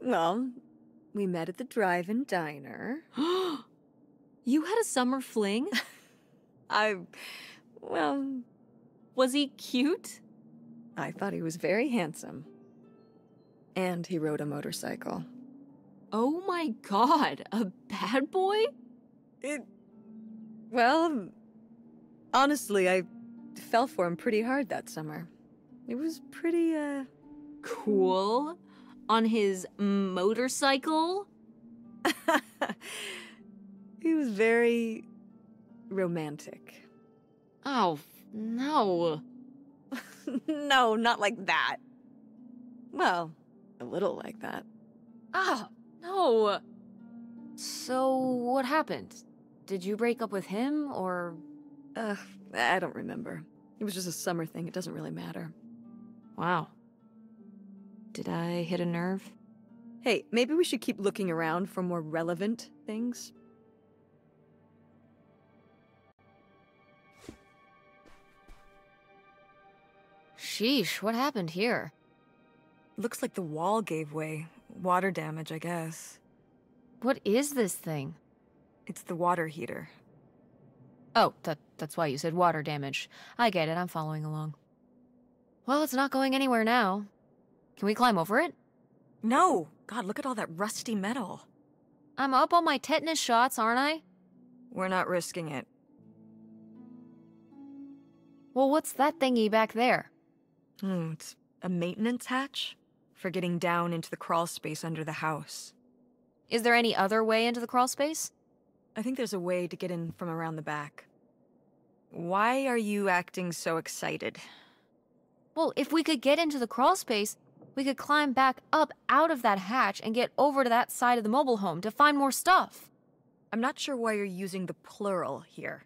met at the drive-in diner. You had a summer fling? Was he cute? I thought he was very handsome. And he rode a motorcycle. Oh my God, a bad boy? Honestly, I fell for him pretty hard that summer. It was pretty, cool? On his motorcycle? He was very... romantic. Oh, no. No, not like that. Well, a little like that. Ah, no. So, what happened? Did you break up with him, or...? I don't remember. It was just a summer thing. It doesn't really matter. Wow. Did I hit a nerve? Hey, maybe we should keep looking around for more relevant things. Sheesh, what happened here? Looks like the wall gave way. Water damage, I guess. What is this thing? It's the water heater. Oh, that's why you said water damage. I get it, I'm following along. Well, it's not going anywhere now. Can we climb over it? No! God, look at all that rusty metal. I'm up on my tetanus shots, aren't I? We're not risking it. Well, what's that thingy back there? It's a maintenance hatch for getting down into the crawl space under the house. Is there any other way into the crawl space? I think there's a way to get in from around the back. Why are you acting so excited? Well, if we could get into the crawl space, we could climb back up out of that hatch and get over to that side of the mobile home to find more stuff. I'm not sure why you're using the plural here.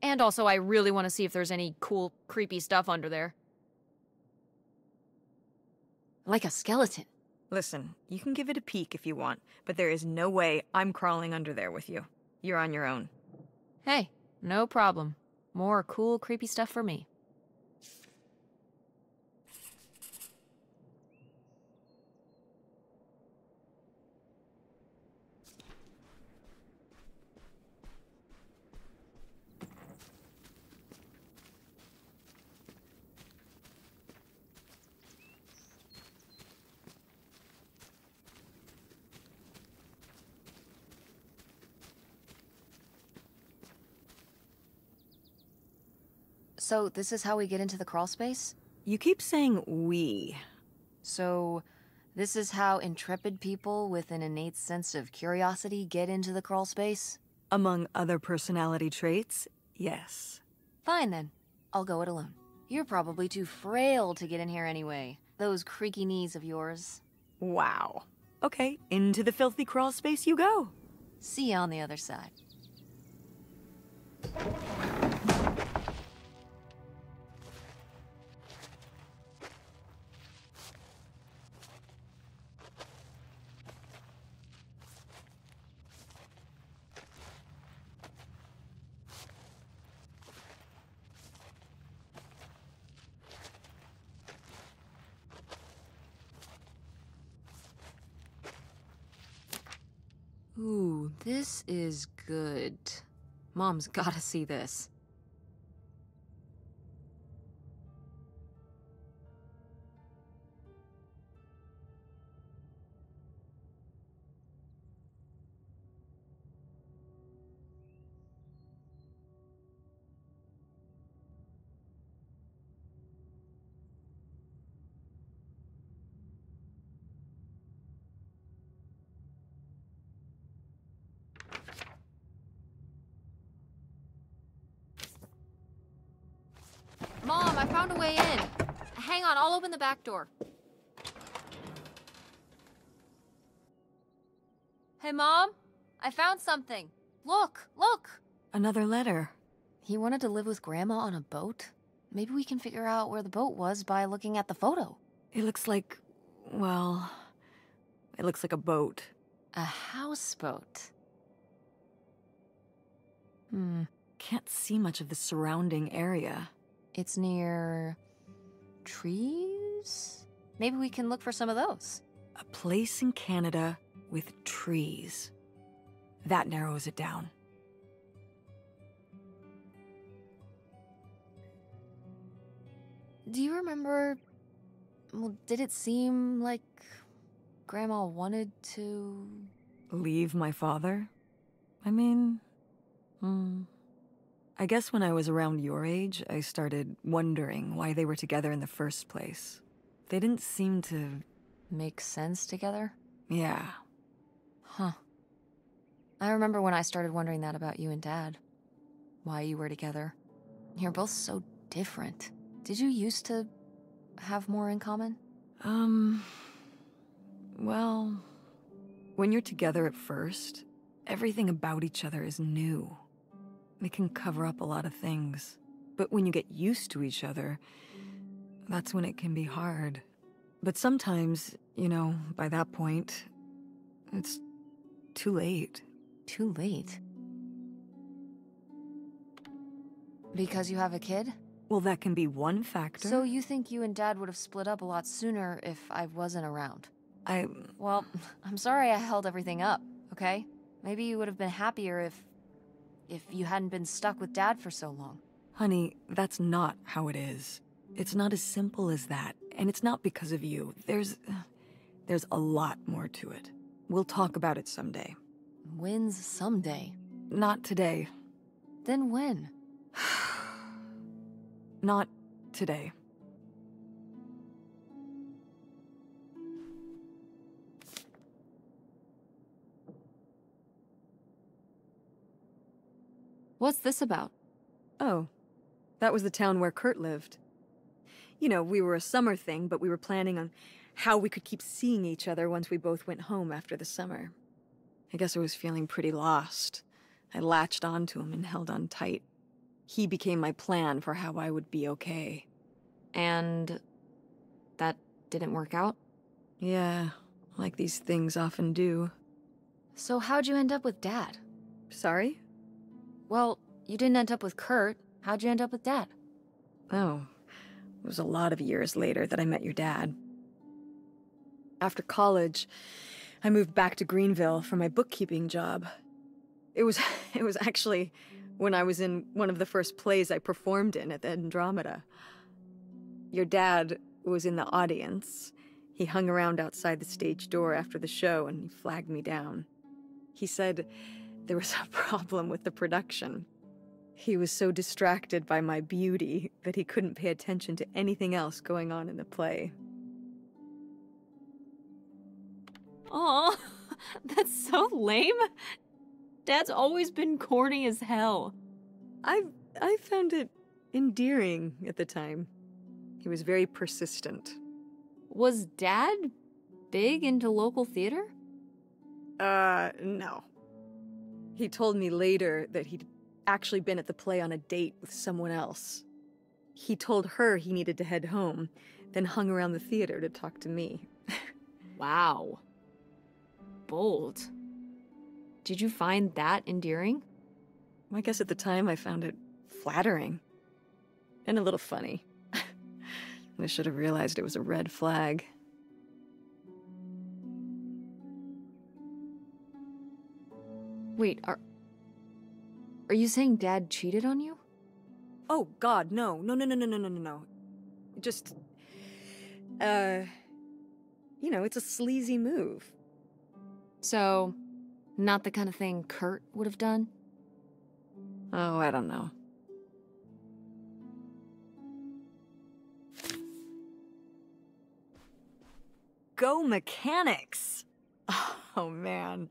And also, I really want to see if there's any cool, creepy stuff under there. Like a skeleton. Listen, you can give it a peek if you want, but there is no way I'm crawling under there with you. You're on your own. Hey, no problem. More cool, creepy stuff for me. So, this is how we get into the crawl space? You keep saying we. So, this is how intrepid people with an innate sense of curiosity get into the crawl space? Among other personality traits, yes. Fine then. I'll go it alone. You're probably too frail to get in here anyway. Those creaky knees of yours. Wow. Okay, into the filthy crawl space you go. See you on the other side. this is good. Mom's gotta see this. Mom, I found a way in. Hang on, I'll open the back door. Hey, Mom, I found something. Look, look! Another letter. He wanted to live with Grandma on a boat? Maybe we can figure out where the boat was by looking at the photo. It looks like, well, it looks like a boat. A houseboat. Can't see much of the surrounding area. It's near trees? Maybe we can look for some of those. A place in Canada with trees. That narrows it down. Do you remember, well, did it seem like Grandma wanted to... leave my father? I mean, I guess when I was around your age, I started wondering why they were together in the first place. They didn't seem to... make sense together? Yeah. Huh. I remember when I started wondering that about you and Dad. Why you were together. You're both so different. Did you used to have more in common? Well... when you're together at first, everything about each other is new. They can cover up a lot of things. But when you get used to each other, that's when it can be hard. But sometimes, you know, by that point, it's too late. Too late? Because you have a kid? Well, that can be one factor. So you think you and Dad would have split up a lot sooner if I wasn't around? Well, I'm sorry I held everything up, okay? Maybe you would have been happier if you hadn't been stuck with Dad for so long. Honey, that's not how it is. It's not as simple as that, and it's not because of you. There's a lot more to it. We'll talk about it someday. When's someday? Not today. Then when? Not today. What's this about? Oh, that was the town where Kurt lived. You know, we were a summer thing, but we were planning on how we could keep seeing each other once we both went home after the summer. I guess I was feeling pretty lost. I latched onto him and held on tight. He became my plan for how I would be okay. And that didn't work out? Yeah, like these things often do. So how'd you end up with Dad? Sorry? Well, you didn't end up with Kurt. How'd you end up with Dad? Oh, it was a lot of years later that I met your dad. After college, I moved back to Greenville for my bookkeeping job. It was actually when I was in one of the first plays I performed in at the Andromeda. Your dad was in the audience. He hung around outside the stage door after the show and he flagged me down. He said... there was a problem with the production. He was so distracted by my beauty that he couldn't pay attention to anything else going on in the play. Aw, that's so lame. Dad's always been corny as hell. I found it endearing at the time. He was very persistent. Was Dad big into local theater? No. He told me later that he'd actually been at the play on a date with someone else. He told her he needed to head home, then hung around the theater to talk to me. Wow. Bold. Did you find that endearing? I guess at the time I found it flattering. And a little funny. I should have realized it was a red flag. Wait, are you saying Dad cheated on you? Oh, God, no. Just, you know, it's a sleazy move. So, not the kind of thing Kurt would have done? Oh, I don't know. Go mechanics! Oh, man.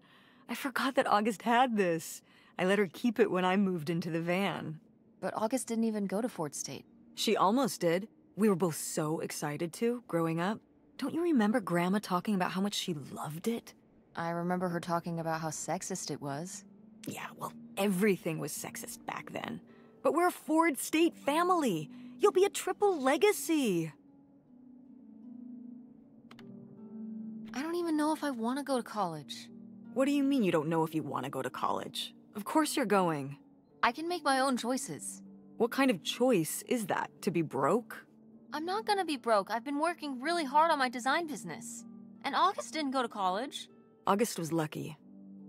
I forgot that August had this. I let her keep it when I moved into the van. But August didn't even go to Ford State. She almost did. We were both so excited to, growing up. Don't you remember Grandma talking about how much she loved it? I remember her talking about how sexist it was. Yeah, well, everything was sexist back then. But we're a Ford State family. You'll be a triple legacy. I don't even know if I want to go to college. What do you mean you don't know if you want to go to college? Of course you're going. I can make my own choices. What kind of choice is that? To be broke? I'm not gonna be broke. I've been working really hard on my design business. And August didn't go to college. August was lucky.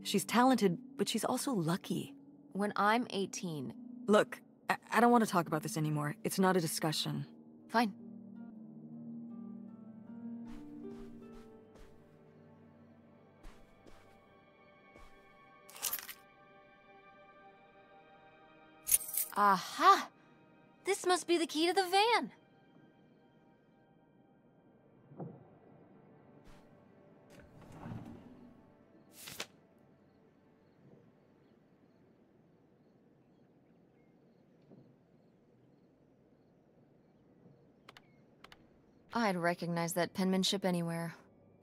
She's talented, but she's also lucky. When I'm 18... Look, I don't want to talk about this anymore. It's not a discussion. Fine. Aha! This must be the key to the van! I'd recognize that penmanship anywhere.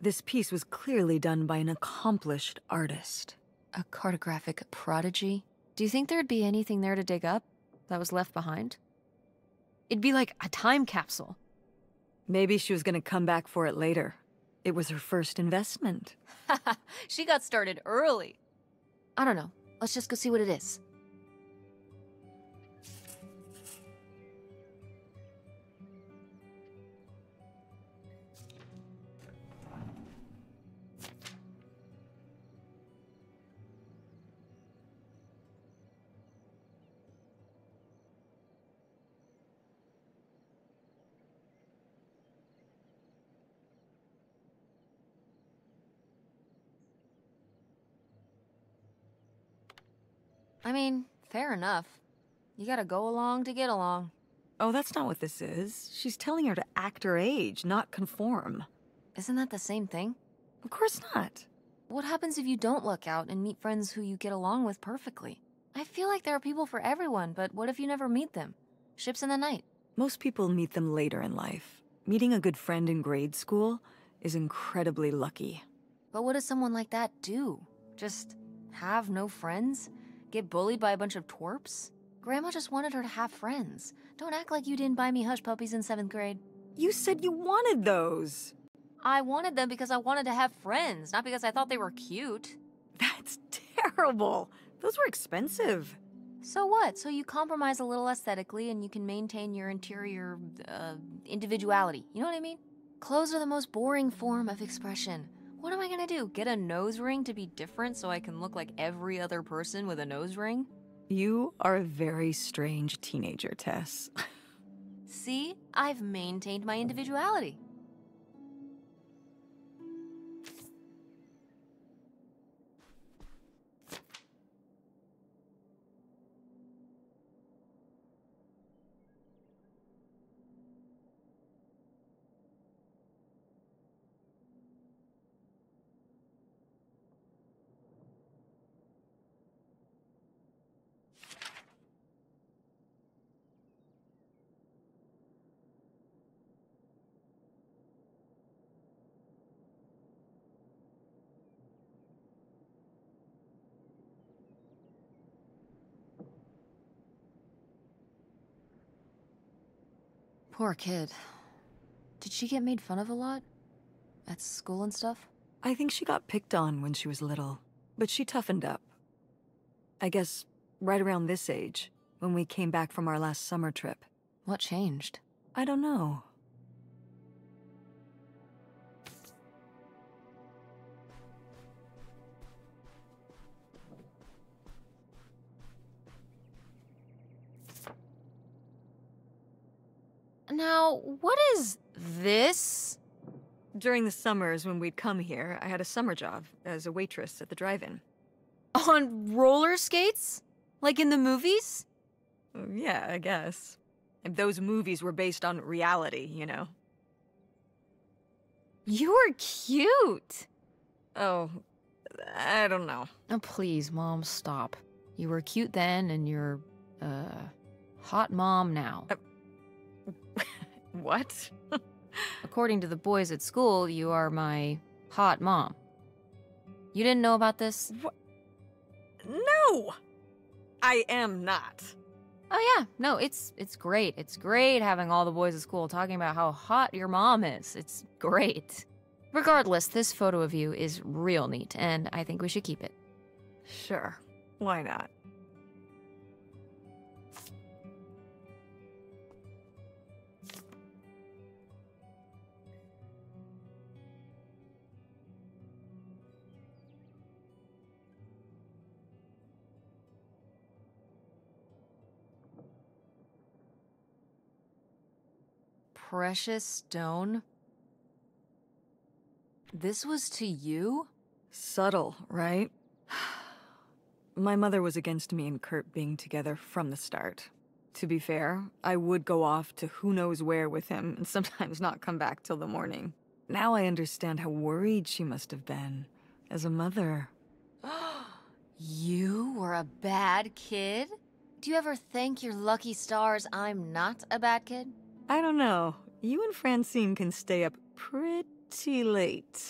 This piece was clearly done by an accomplished artist. A cartographic prodigy? Do you think there'd be anything there to dig up that was left behind? It'd be like a time capsule. Maybe she was gonna come back for it later. It was her first investment. She got started early. I don't know. Let's just go see what it is. I mean, fair enough. You gotta go along to get along. Oh, that's not what this is. She's telling her to act her age, not conform. Isn't that the same thing? Of course not. What happens if you don't luck out and meet friends who you get along with perfectly? I feel like there are people for everyone, but what if you never meet them? Ships in the night. Most people meet them later in life. Meeting a good friend in grade school is incredibly lucky. But what does someone like that do? Just have no friends? Get bullied by a bunch of twerps? Grandma just wanted her to have friends. Don't act like you didn't buy me hush puppies in 7th grade. You said you wanted those! I wanted them because I wanted to have friends, not because I thought they were cute. That's terrible! Those were expensive. So what? So you compromise a little aesthetically and you can maintain your interior, individuality. You know what I mean? Clothes are the most boring form of expression. What am I gonna do? Get a nose ring to be different so I can look like every other person with a nose ring? You are a very strange teenager, Tess. See? I've maintained my individuality. Poor kid. Did she get made fun of a lot? At school and stuff? I think she got picked on when she was little, but she toughened up. I guess right around this age, when we came back from our last summer trip. What changed? I don't know. Now, what is this? During the summers when we'd come here, I had a summer job as a waitress at the drive-in. On roller skates? Like in the movies? Yeah, I guess. If those movies were based on reality, you know. You were cute! Oh, I don't know. Oh, please, Mom, stop. You were cute then, and you're, hot mom now. What? According to the boys at school, you are my hot mom. You didn't know about this? What? No! I am not. Oh yeah, no, it's great. It's great having all the boys at school talking about how hot your mom is. It's great. Regardless, this photo of you is real neat, and I think we should keep it. Sure. Why not? Precious stone? This was to you? Subtle, right? My mother was against me and Kurt being together from the start. To be fair, I would go off to who knows where with him and sometimes not come back till the morning. Now I understand how worried she must have been as a mother. You were a bad kid? Do you ever thank your lucky stars I'm not a bad kid? I don't know. You and Francine can stay up pretty late.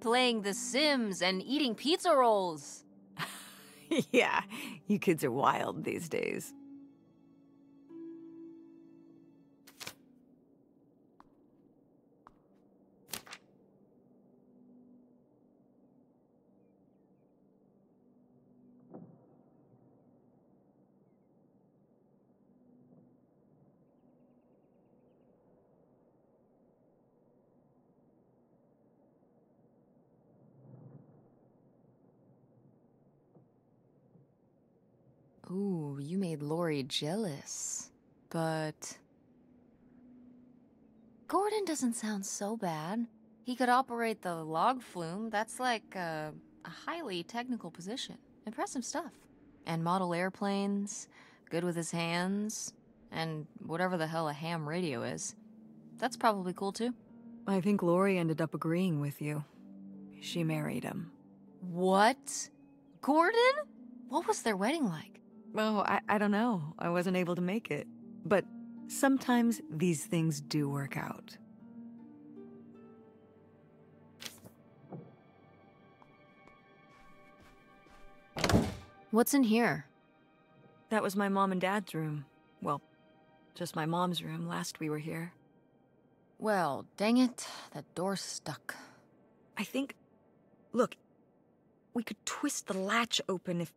Playing The Sims and eating pizza rolls. Yeah, you kids are wild these days. Ooh, you made Lori jealous, but... Gordon doesn't sound so bad. He could operate the log flume. That's like a highly technical position. Impressive stuff. And model airplanes, good with his hands, and whatever the hell a ham radio is. That's probably cool too. I think Lori ended up agreeing with you. She married him. What? Gordon? What was their wedding like? Oh, I don't know. I wasn't able to make it. But sometimes these things do work out. What's in here? That was my mom and dad's room. Well, just my mom's room last we were here. Well, dang it. That door's stuck. I think... Look, we could twist the latch open if...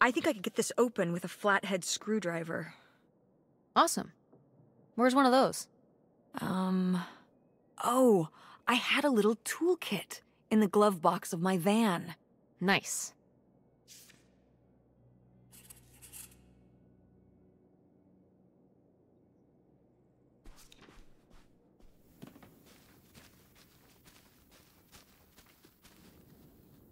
I think I could get this open with a flathead screwdriver. Awesome. Where's one of those? Oh, I had a little toolkit in the glove box of my van. Nice.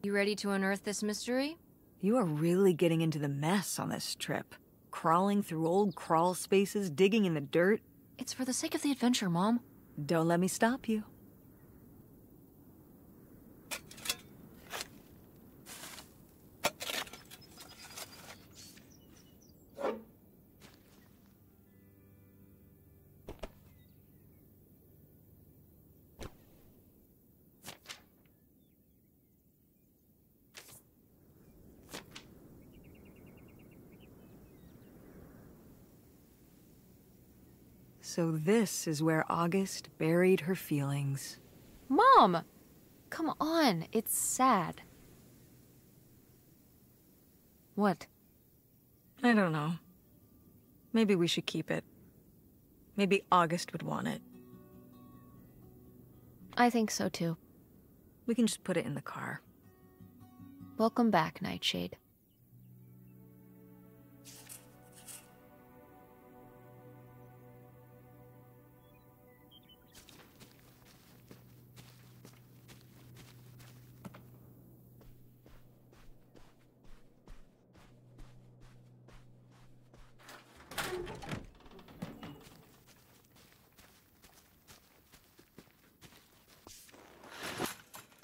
You ready to unearth this mystery? You are really getting into the mess on this trip. Crawling through old crawl spaces, digging in the dirt. It's for the sake of the adventure, Mom. Don't let me stop you. So this is where August buried her feelings. Mom! Come on, it's sad. What? I don't know. Maybe we should keep it. Maybe August would want it. I think so too. We can just put it in the car. Welcome back, Nightshade.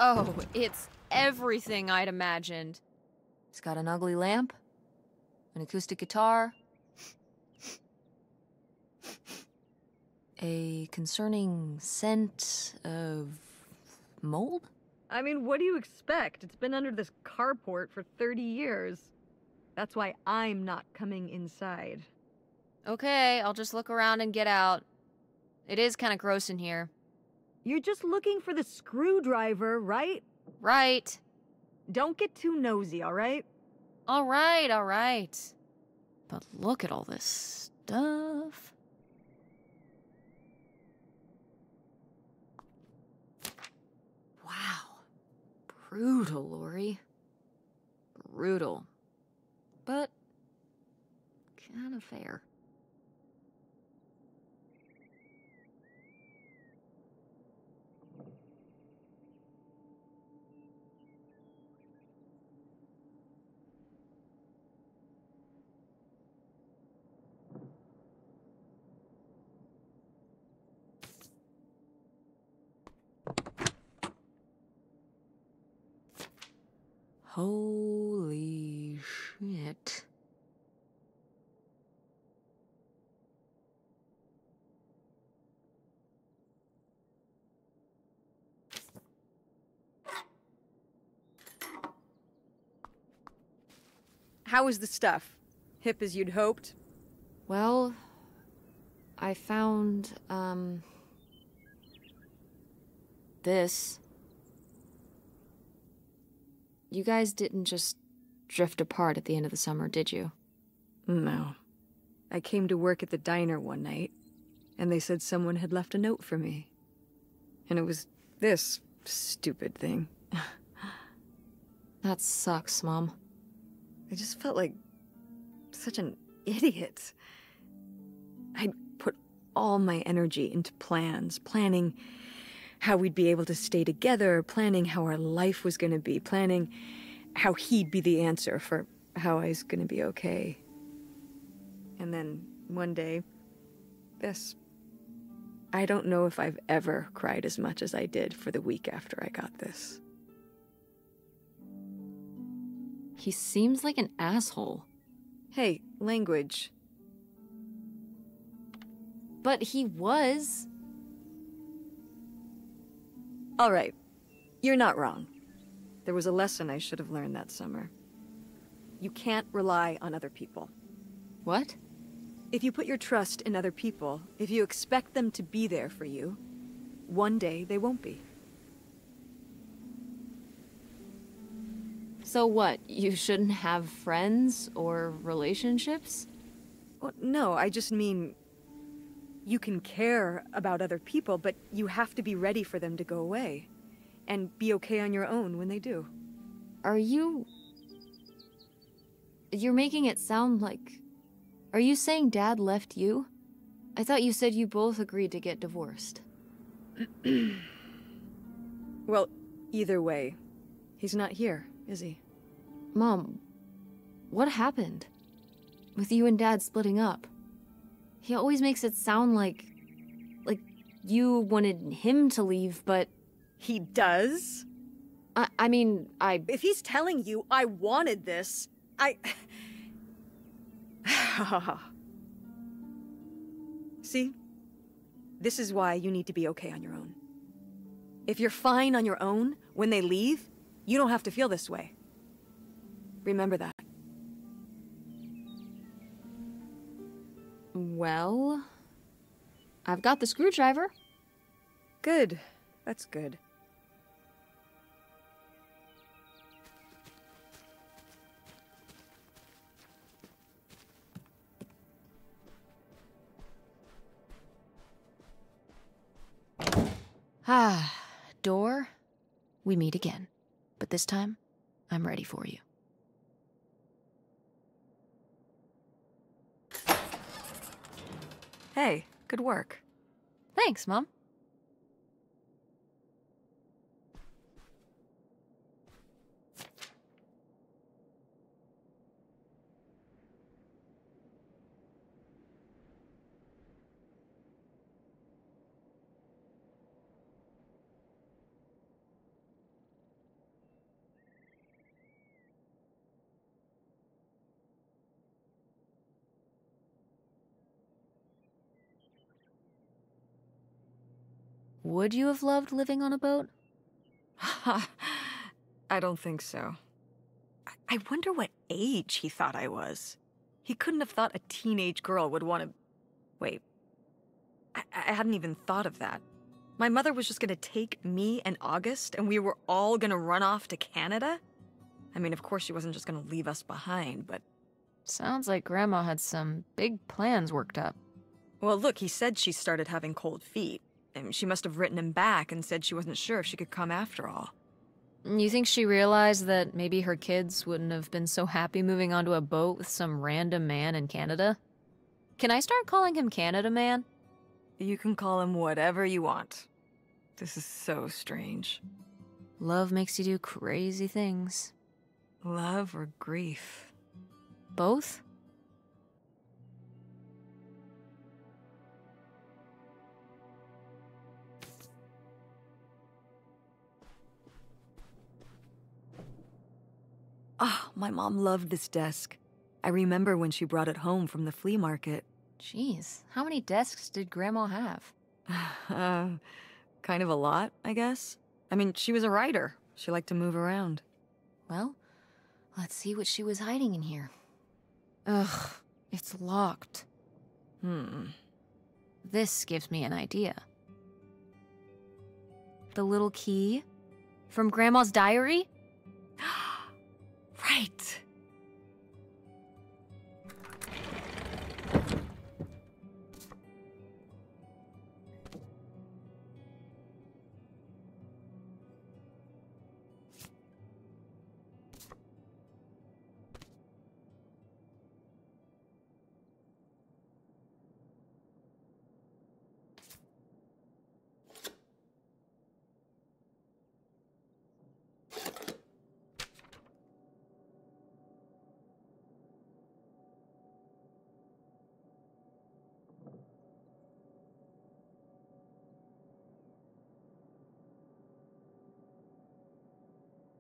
Oh, it's everything I'd imagined. It's got an ugly lamp, an acoustic guitar, a concerning scent of mold? I mean, what do you expect? It's been under this carport for 30 years. That's why I'm not coming inside. Okay, I'll just look around and get out. It is kind of gross in here. You're just looking for the screwdriver, right? Right. Don't get too nosy, all right? All right, all right. But look at all this stuff. Wow. Brutal, Lori. Brutal. But kind of fair. Holy shit. How is the stuff? Hip as you'd hoped? Well, I found, this. You guys didn't just drift apart at the end of the summer, did you? No. I came to work at the diner one night, and they said someone had left a note for me. And it was this stupid thing. That sucks, Mom. I just felt like such an idiot. I'd put all my energy into plans, planning how we'd be able to stay together, planning how our life was going to be, planning how he'd be the answer for how I was going to be okay. And then one day, this. I don't know if I've ever cried as much as I did for the week after I got this. He seems like an asshole. Hey, language. But he was. All right. You're not wrong. There was a lesson I should have learned that summer. You can't rely on other people. What? If you put your trust in other people, if you expect them to be there for you, one day they won't be. So what? You shouldn't have friends or relationships? Well, no, I just mean... You can care about other people, but you have to be ready for them to go away. And be okay on your own when they do. Are you... You're making it sound like... Are you saying Dad left you? I thought you said you both agreed to get divorced. Well, either way, he's not here, is he? Mom, what happened? With you and Dad splitting up? He always makes it sound like you wanted him to leave, but... He does? I mean, if he's telling you I wanted this, See? This is why you need to be okay on your own. If you're fine on your own, when they leave, you don't have to feel this way. Remember that. Well, I've got the screwdriver. Good. That's good. Ah, door. We meet again. But this time, I'm ready for you. Hey, good work. Thanks, Mom. Would you have loved living on a boat? I don't think so. I wonder what age he thought I was. He couldn't have thought a teenage girl would want to... Wait. I hadn't even thought of that. My mother was just going to take me and August, and we were all going to run off to Canada? I mean, of course she wasn't just going to leave us behind, but... Sounds like Grandma had some big plans worked up. Well, look, he said she started having cold feet. And she must have written him back and said she wasn't sure if she could come after all. You think she realized that maybe her kids wouldn't have been so happy moving onto a boat with some random man in Canada? Can I start calling him Canada Man? You can call him whatever you want. This is so strange. Love makes you do crazy things. Love or grief? Both? Ah, my mom loved this desk. I remember when she brought it home from the flea market. Jeez, how many desks did Grandma have? Kind of a lot, I guess. I mean, she was a writer. She liked to move around. Well, let's see what she was hiding in here. Ugh, it's locked. This gives me an idea. The little key? From Grandma's diary? Right!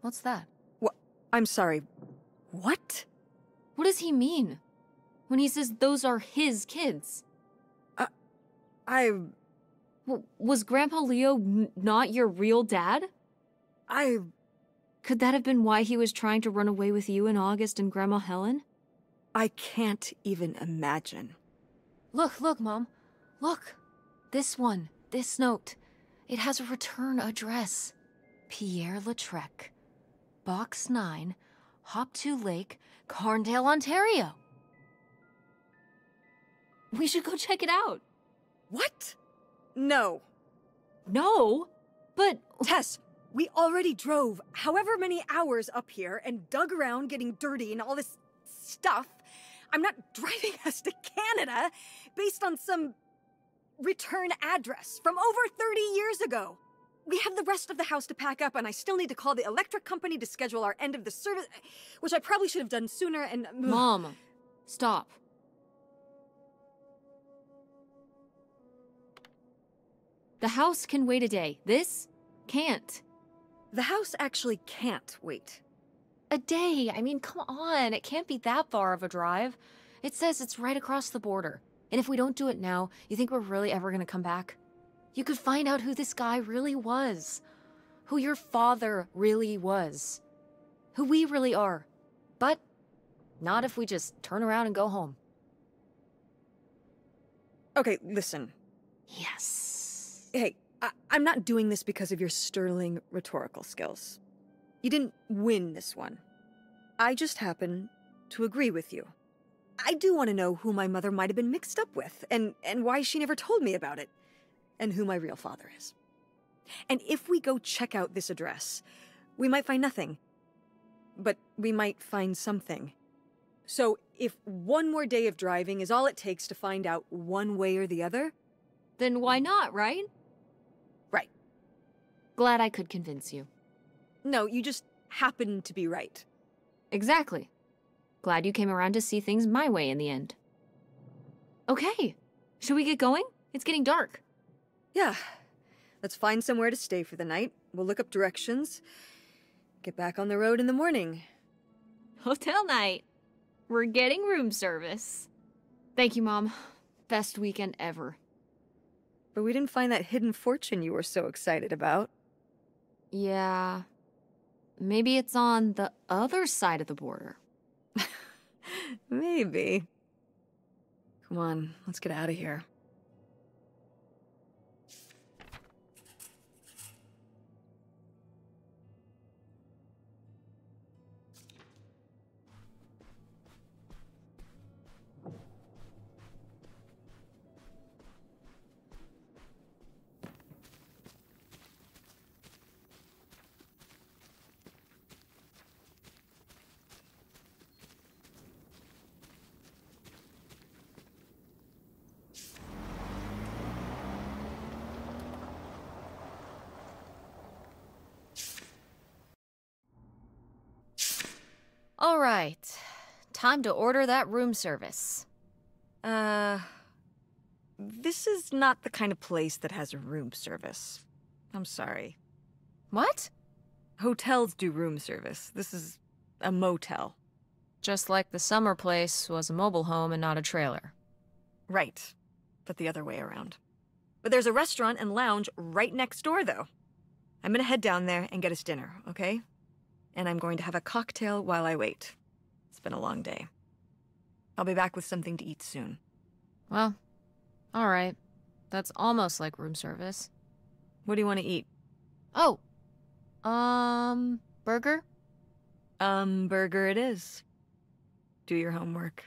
What's that? What? I'm sorry. What? What does he mean when he says those are his kids? Was Grandpa Leo not your real dad? Could that have been why he was trying to run away with you and August and Grandma Helen? I can't even imagine. Look, Mom. Look. This one. This note. It has a return address. Pierre Lautrec. Box 9, Hop 2 Lake, Carndale, Ontario. We should go check it out. What? No. No? But... Tess, we already drove however many hours up here and dug around getting dirty and all this stuff. I'm not driving us to Canada based on some return address from over 30 years ago. We have the rest of the house to pack up, and I still need to call the electric company to schedule our end of the service, which I probably should have done sooner and... Mom, stop. The house can wait a day. This can't. The house actually can't wait. A day? I mean, come on. It can't be that far of a drive. It says it's right across the border. And if we don't do it now, you think we're really ever going to come back? You could find out who this guy really was. Who your father really was. Who we really are. But not if we just turn around and go home. Okay, listen. Yes. Hey, I'm not doing this because of your sterling rhetorical skills. You didn't win this one. I just happen to agree with you. I do want to know who my mother might have been mixed up with, and why she never told me about it. And who my real father is. And if we go check out this address, we might find nothing. But we might find something. So if one more day of driving is all it takes to find out one way or the other... Then why not, right? Right. Glad I could convince you. No, you just happened to be right. Exactly. Glad you came around to see things my way in the end. Okay, should we get going? It's getting dark. Yeah. Let's find somewhere to stay for the night. We'll look up directions. Get back on the road in the morning. Hotel night. We're getting room service. Thank you, Mom. Best weekend ever. But we didn't find that hidden fortune you were so excited about. Yeah. Maybe it's on the other side of the border. Maybe. Come on, let's get out of here. All right, time to order that room service. This is not the kind of place that has a room service. I'm sorry. What? Hotels do room service. This is a motel. Just like the summer place was a mobile home and not a trailer. Right, but the other way around. But there's a restaurant and lounge right next door, though. I'm gonna head down there and get us dinner, okay? And I'm going to have a cocktail while I wait. It's been a long day. I'll be back with something to eat soon. Well, all right. That's almost like room service. What do you want to eat? Oh, burger? Burger it is. Do your homework.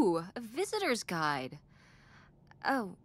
Ooh, a visitor's guide. Oh.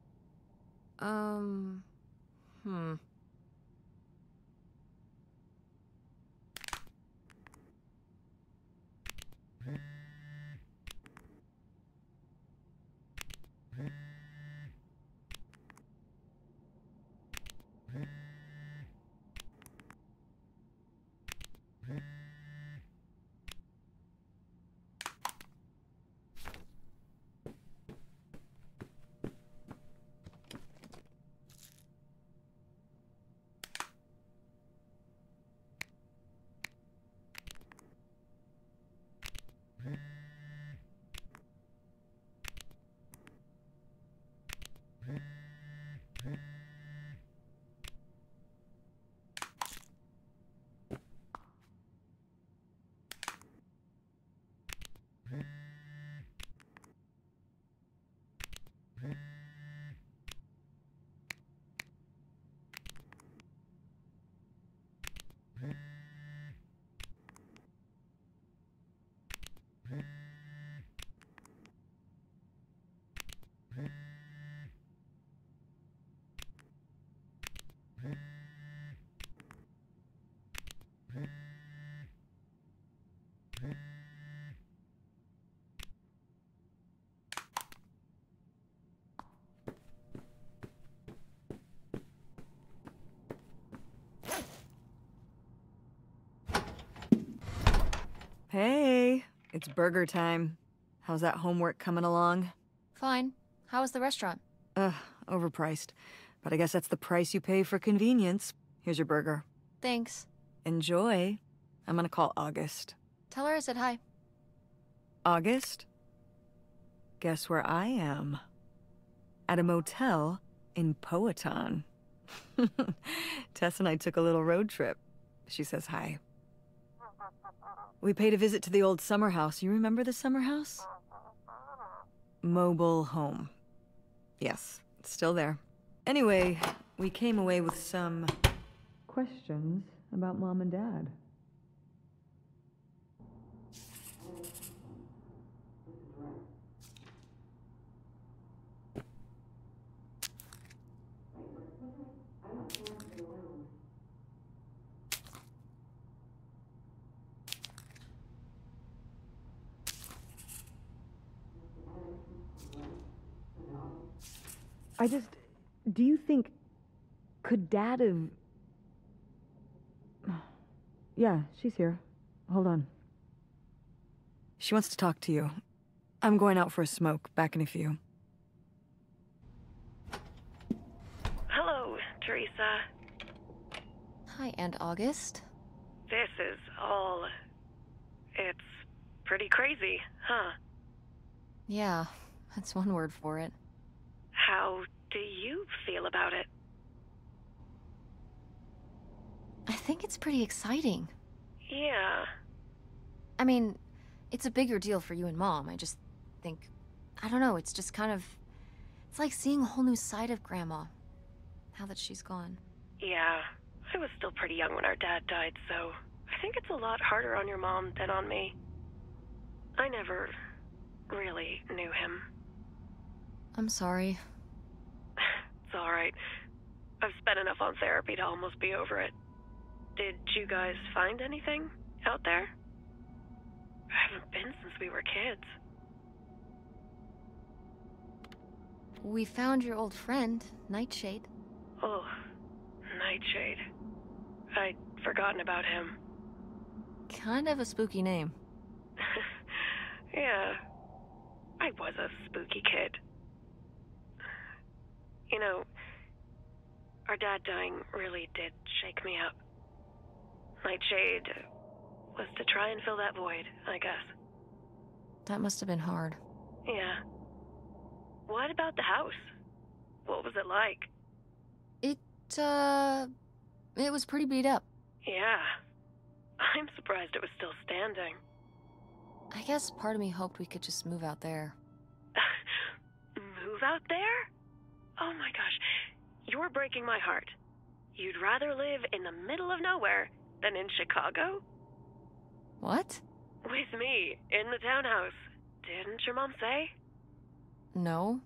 Hey, it's burger time. How's that homework coming along? Fine. How was the restaurant? Overpriced. But I guess that's the price you pay for convenience. Here's your burger. Thanks. Enjoy. I'm gonna call August. Tell her I said hi. August? Guess where I am? At a motel in Poeton. Tess and I took a little road trip. She says hi. We paid a visit to the old summer house. You remember the summer house? Mobile home. Yes, it's still there. Anyway, we came away with some questions about Mom and Dad. Do you think, could Dad have... Yeah, she's here. Hold on. She wants to talk to you. I'm going out for a smoke. Back in a few. Hello, Teresa. Hi, Aunt August. This is all... It's pretty crazy, huh? Yeah, that's one word for it. How do you feel about it? I think it's pretty exciting. Yeah. I mean, it's a bigger deal for you and Mom. I just think, I don't know, it's just kind of... It's like seeing a whole new side of Grandma, now that she's gone. Yeah. I was still pretty young when our dad died, so... I think it's a lot harder on your mom than on me. I never really knew him. I'm sorry. It's all right. I've spent enough on therapy to almost be over it. Did you guys find anything out there? I haven't been since we were kids. We found your old friend, Nightshade. Oh, Nightshade. I'd forgotten about him. Kind of a spooky name. Yeah. I was a spooky kid. You know, our dad dying really did shake me up. Nightshade was to try and fill that void, I guess. That must have been hard. Yeah. What about the house? What was it like? It was pretty beat up. Yeah. I'm surprised it was still standing. I guess part of me hoped we could just move out there. Move out there? Oh my gosh, you're breaking my heart. You'd rather live in the middle of nowhere than in Chicago? What? With me, in the townhouse. Didn't your mom say? No?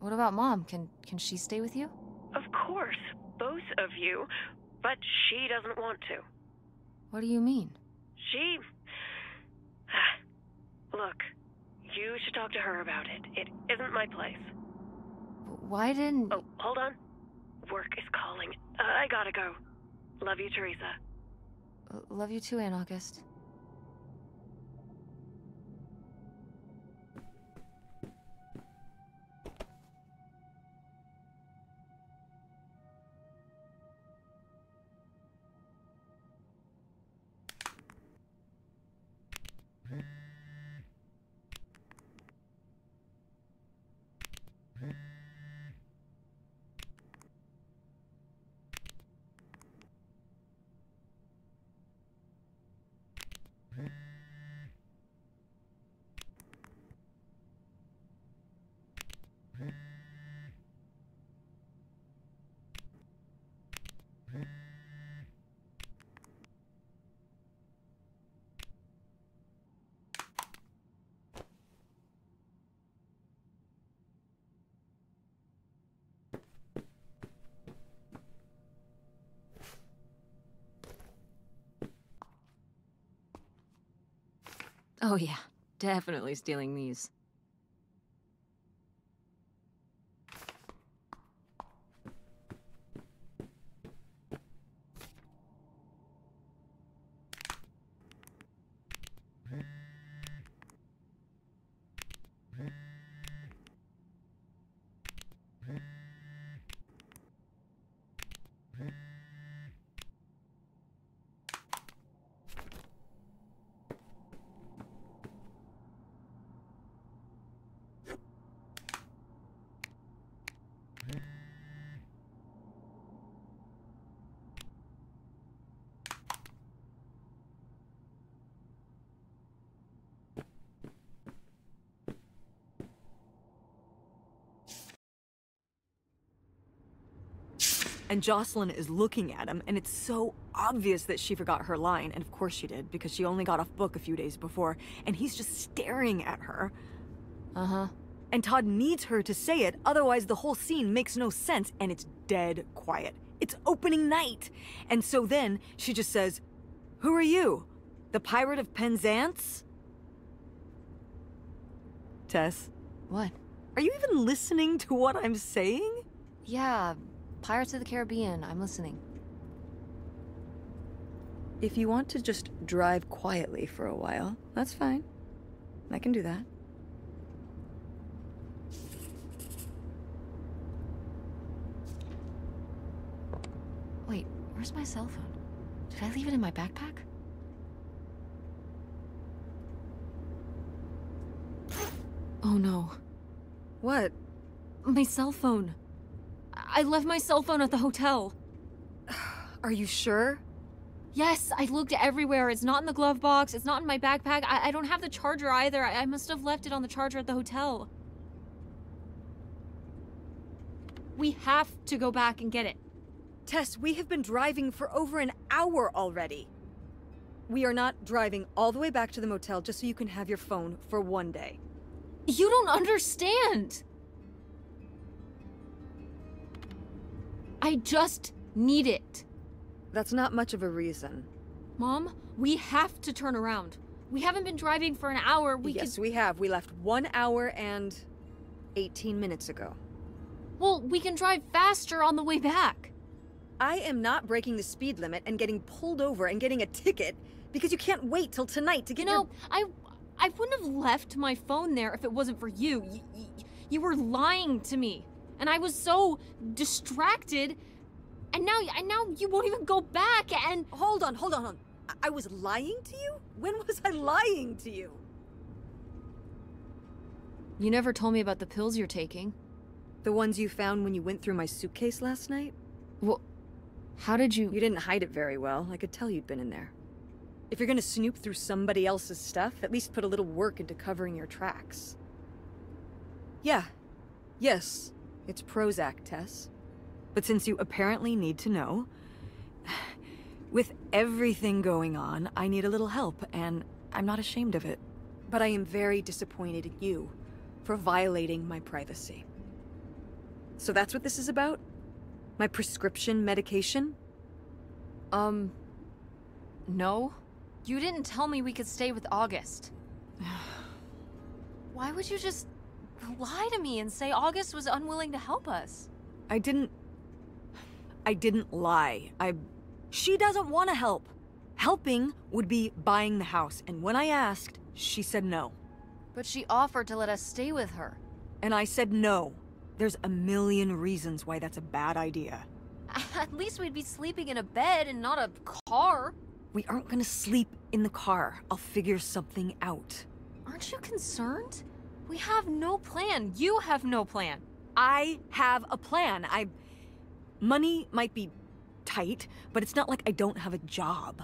What about Mom? Can she stay with you? Of course, both of you, but she doesn't want to. What do you mean? She... Look, you should talk to her about it. It isn't my place. Why didn't... Oh, hold on. Work is calling. I gotta go. Love you, Teresa. Love you too, Anne August. Oh yeah, definitely stealing these. And Jocelyn is looking at him, and it's so obvious that she forgot her line, and of course she did, because she only got off book a few days before, and he's just staring at her. Uh-huh. And Todd needs her to say it, otherwise the whole scene makes no sense, and it's dead quiet. It's opening night! And so then, she just says, "Who are you? The Pirate of Penzance?" Tess? What? Are you even listening to what I'm saying? Yeah. Pirates of the Caribbean, I'm listening. If you want to just drive quietly for a while, that's fine. I can do that. Wait, where's my cell phone? Did I leave it in my backpack? Oh no. What? My cell phone. I left my cell phone at the hotel. Are you sure? Yes, I looked everywhere. It's not in the glove box. It's not in my backpack. I don't have the charger either. I must have left it on the charger at the hotel. We have to go back and get it. Tess, we have been driving for over an hour already. We are not driving all the way back to the motel just so you can have your phone for one day. You don't understand. I just need it. That's not much of a reason. Mom, we have to turn around. We haven't been driving for an hour. Yes, we have. We left 1 hour and 18 minutes ago. Well, we can drive faster on the way back. I am not breaking the speed limit and getting pulled over and getting a ticket because you can't wait till tonight to get your... I wouldn't have left my phone there if it wasn't for you. You were lying to me. And I was so distracted, and now you won't even go back and... Hold on. I was lying to you? When was I lying to you? You never told me about the pills you're taking. The ones you found when you went through my suitcase last night? Well, how did you... You didn't hide it very well. I could tell you'd been in there. If you're gonna snoop through somebody else's stuff, at least put a little work into covering your tracks. Yeah. Yes. It's Prozac, Tess. But since you apparently need to know, with everything going on, I need a little help, and I'm not ashamed of it. But I am very disappointed in you for violating my privacy. So that's what this is about? My prescription medication? No. You didn't tell me we could stay with August. Why would you just lie to me and say August was unwilling to help us? I didn't lie. She doesn't want to help. Helping would be buying the house, and when I asked, she said no. But she offered to let us stay with her. And I said no. There's a million reasons why that's a bad idea. At least we'd be sleeping in a bed and not a car. We aren't gonna sleep in the car. I'll figure something out. Aren't you concerned? We have no plan. You have no plan. I have a plan. Money might be tight, but it's not like I don't have a job.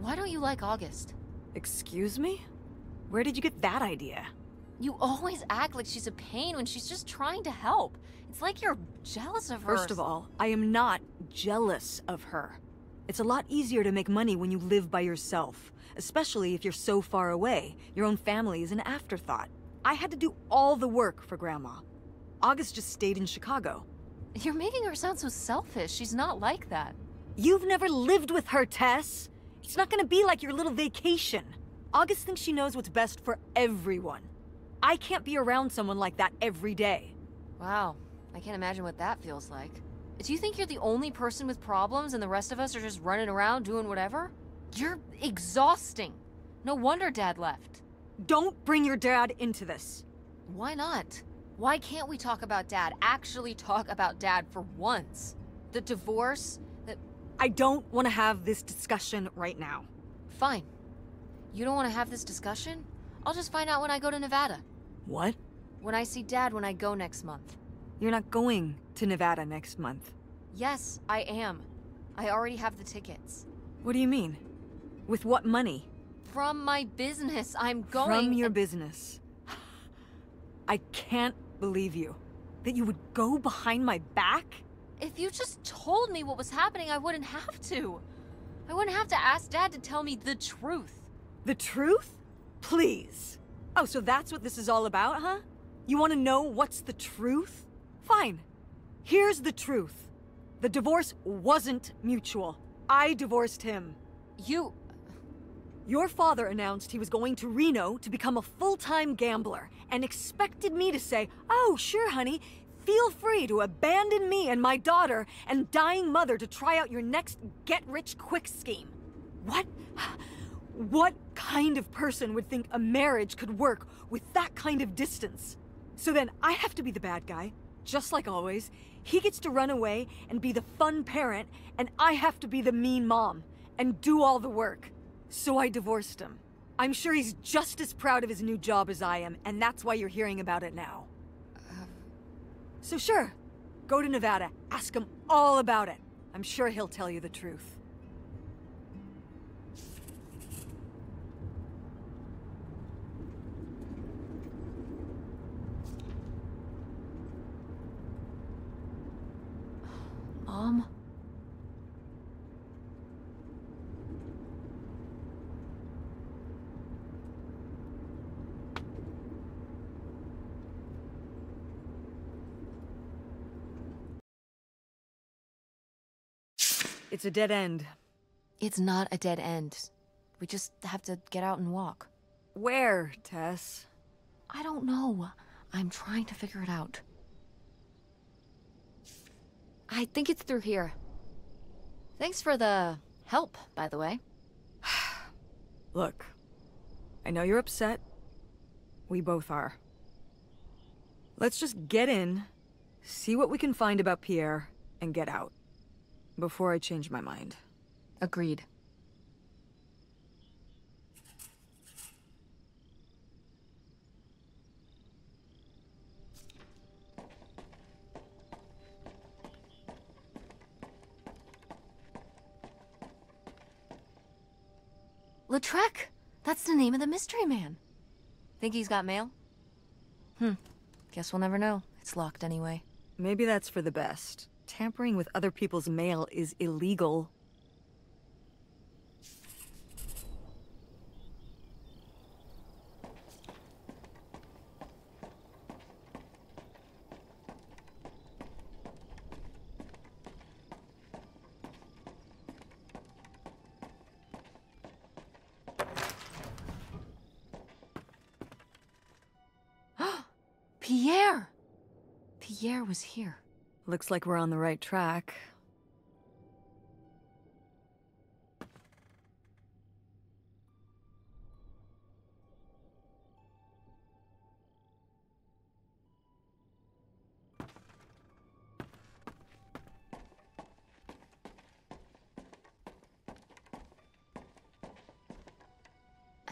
Why don't you like August? Excuse me? Where did you get that idea? You always act like she's a pain when she's just trying to help. It's like you're jealous of her. First of all, I am not jealous of her. It's a lot easier to make money when you live by yourself, especially if you're so far away. Your own family is an afterthought. I had to do all the work for Grandma. August just stayed in Chicago. You're making her sound so selfish. She's not like that. You've never lived with her, Tess. It's not gonna be like your little vacation. August thinks she knows what's best for everyone. I can't be around someone like that every day. Wow, I can't imagine what that feels like. Do you think you're the only person with problems and the rest of us are just running around doing whatever? You're exhausting. No wonder Dad left. Don't bring your dad into this. Why not? Why can't we talk about Dad? Actually talk about Dad for once. The divorce. I don't want to have this discussion right now. Fine. You don't want to have this discussion? I'll just find out when I go to Nevada. What? When I see Dad when I go next month. You're not going to Nevada next month. Yes, I am. I already have the tickets. What do you mean? With what money? From my business. I'm going... From your business. I can't believe you. That you would go behind my back? If you just told me what was happening, I wouldn't have to. I wouldn't have to ask Dad to tell me the truth. The truth? Please. Oh, so that's what this is all about, huh? You want to know what's the truth? Fine. Here's the truth. The divorce wasn't mutual. I divorced him. You... Your father announced he was going to Reno to become a full-time gambler and expected me to say, "Oh, sure, honey. Feel free to abandon me and my daughter and dying mother to try out your next get-rich-quick scheme." What? What kind of person would think a marriage could work with that kind of distance? So then I have to be the bad guy, just like always. He gets to run away and be the fun parent, and I have to be the mean mom and do all the work. So I divorced him. I'm sure he's just as proud of his new job as I am, and that's why you're hearing about it now. So sure, go to Nevada, ask him all about it. I'm sure he'll tell you the truth. Mom? It's a dead end. It's not a dead end. We just have to get out and walk. Where, Tess? I don't know. I'm trying to figure it out. I think it's through here. Thanks for the help, by the way. Look, I know you're upset. We both are. Let's just get in, see what we can find about Pierre, and get out. Before I change my mind. Agreed. Lautrec! That's the name of the mystery man. Think he's got mail? Guess we'll never know. It's locked anyway. Maybe that's for the best. Tampering with other people's mail is illegal. Pierre was here. Looks like we're on the right track.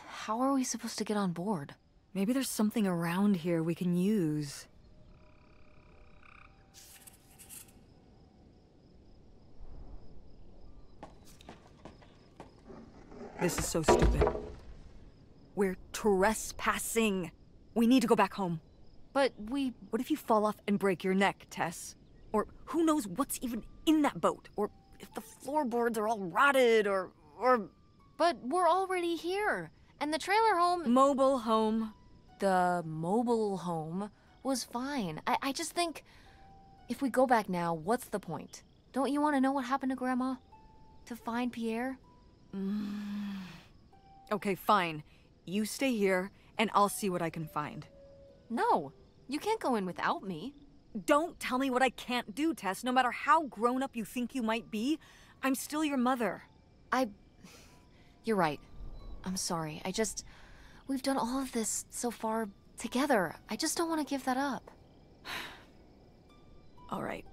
How are we supposed to get on board? Maybe there's something around here we can use. This is so stupid. We're trespassing. We need to go back home. But we... What if you fall off and break your neck, Tess? Or who knows what's even in that boat? Or if the floorboards are all rotted or... But we're already here. And the trailer home... Mobile home. The mobile home was fine. I just think, if we go back now, what's the point? Don't you want to know what happened to Grandma? To find Pierre? Mm. Okay, fine. You stay here, and I'll see what I can find. No, you can't go in without me. Don't tell me what I can't do, Tess. No matter how grown up you think you might be, I'm still your mother. You're right. I'm sorry, we've done all of this so far together. I just don't want to give that up. All right,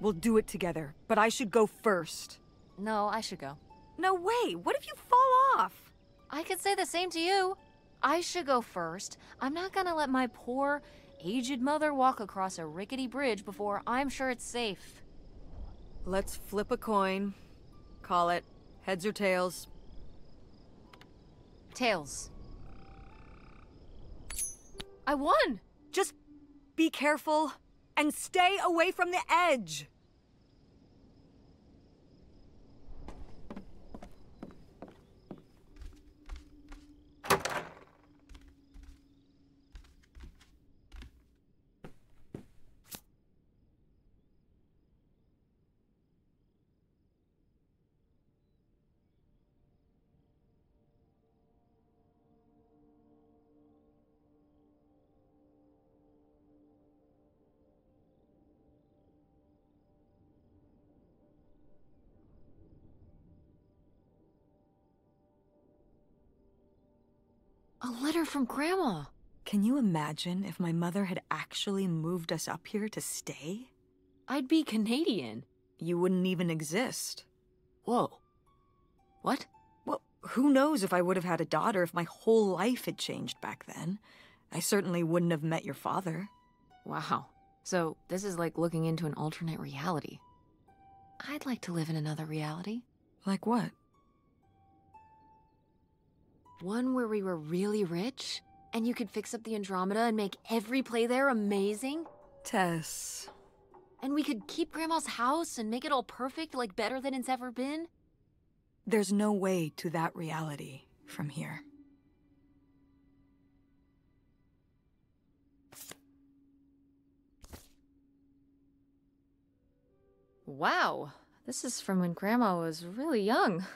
we'll do it together, but I should go first. No, I should go. No way, what if you fall off? I could say the same to you. I should go first. I'm not gonna let my poor, aged mother walk across a rickety bridge before I'm sure it's safe. Let's flip a coin. Call it heads or tails. Tails. I won! Just be careful and stay away from the edge! A letter from Grandma! Can you imagine if my mother had actually moved us up here to stay? I'd be Canadian. You wouldn't even exist. Whoa. What? Well, who knows if I would have had a daughter if my whole life had changed back then. I certainly wouldn't have met your father. Wow. So this is like looking into an alternate reality. I'd like to live in another reality. Like what? One where we were really rich, and you could fix up the Andromeda and make every play there amazing? Tess... And we could keep Grandma's house and make it all perfect, like better than it's ever been? There's no way to that reality from here. Wow, this is from when Grandma was really young.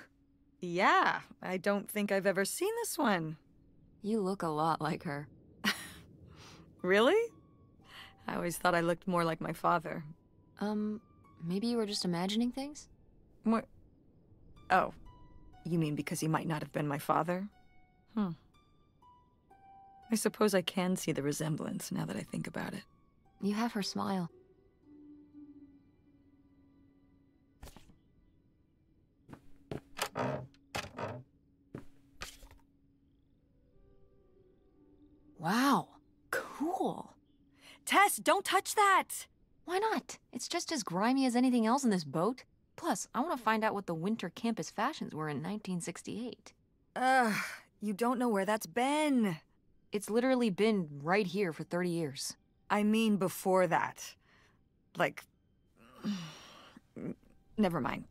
Yeah, I don't think I've ever seen this one. You look a lot like her. Really? I always thought I looked more like my father. Maybe you were just imagining things? What? Oh, you mean because he might not have been my father? Hmm. I suppose I can see the resemblance now that I think about it. You have her smile. Wow, cool. Tess, don't touch that! Why not? It's just as grimy as anything else in this boat. Plus, I want to find out what the winter campus fashions were in 1968. Ugh, you don't know where that's been. It's literally been right here for 30 years. I mean before that. Like... Never mind.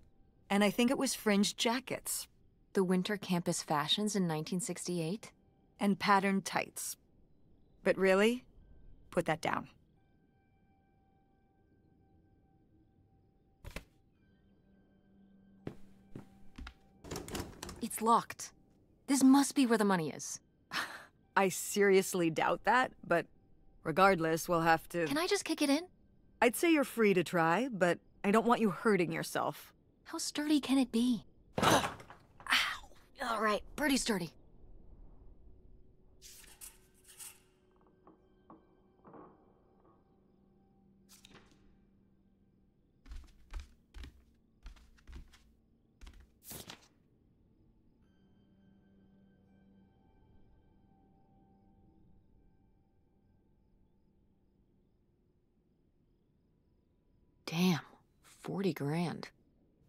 And I think it was fringed jackets. The winter campus fashions in 1968? And patterned tights. But really, put that down. It's locked. This must be where the money is. I seriously doubt that, but regardless, we'll have to... Can I just kick it in? I'd say you're free to try, but I don't want you hurting yourself. How sturdy can it be? Ow. All right, pretty sturdy. Damn, 40 grand.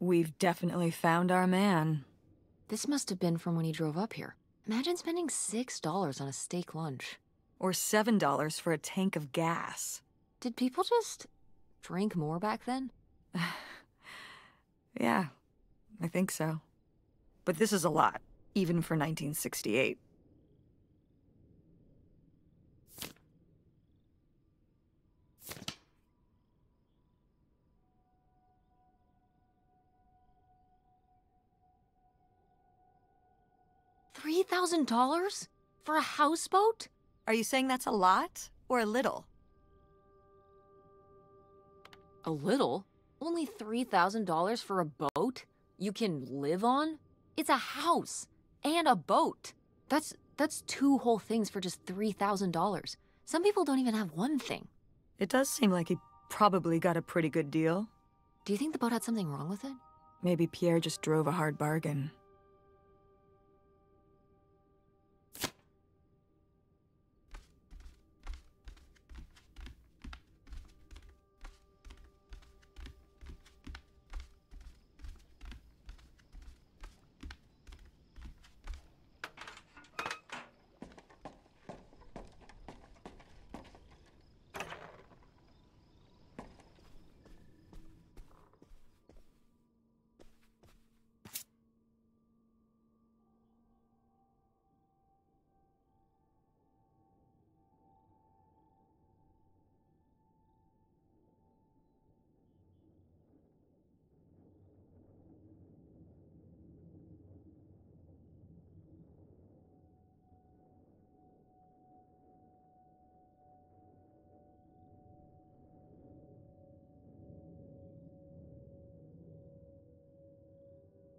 We've definitely found our man. This must have been from when he drove up here. Imagine spending $6 on a steak lunch. Or $7 for a tank of gas. Did people just drink more back then? Yeah, I think so. But this is a lot, even for 1968. $3,000? For a houseboat? Are you saying that's a lot or a little? A little? Only $3,000 for a boat you can live on? It's a house and a boat. That's two whole things for just $3,000. Some people don't even have one thing. It does seem like he probably got a pretty good deal. Do you think the boat had something wrong with it? Maybe Pierre just drove a hard bargain.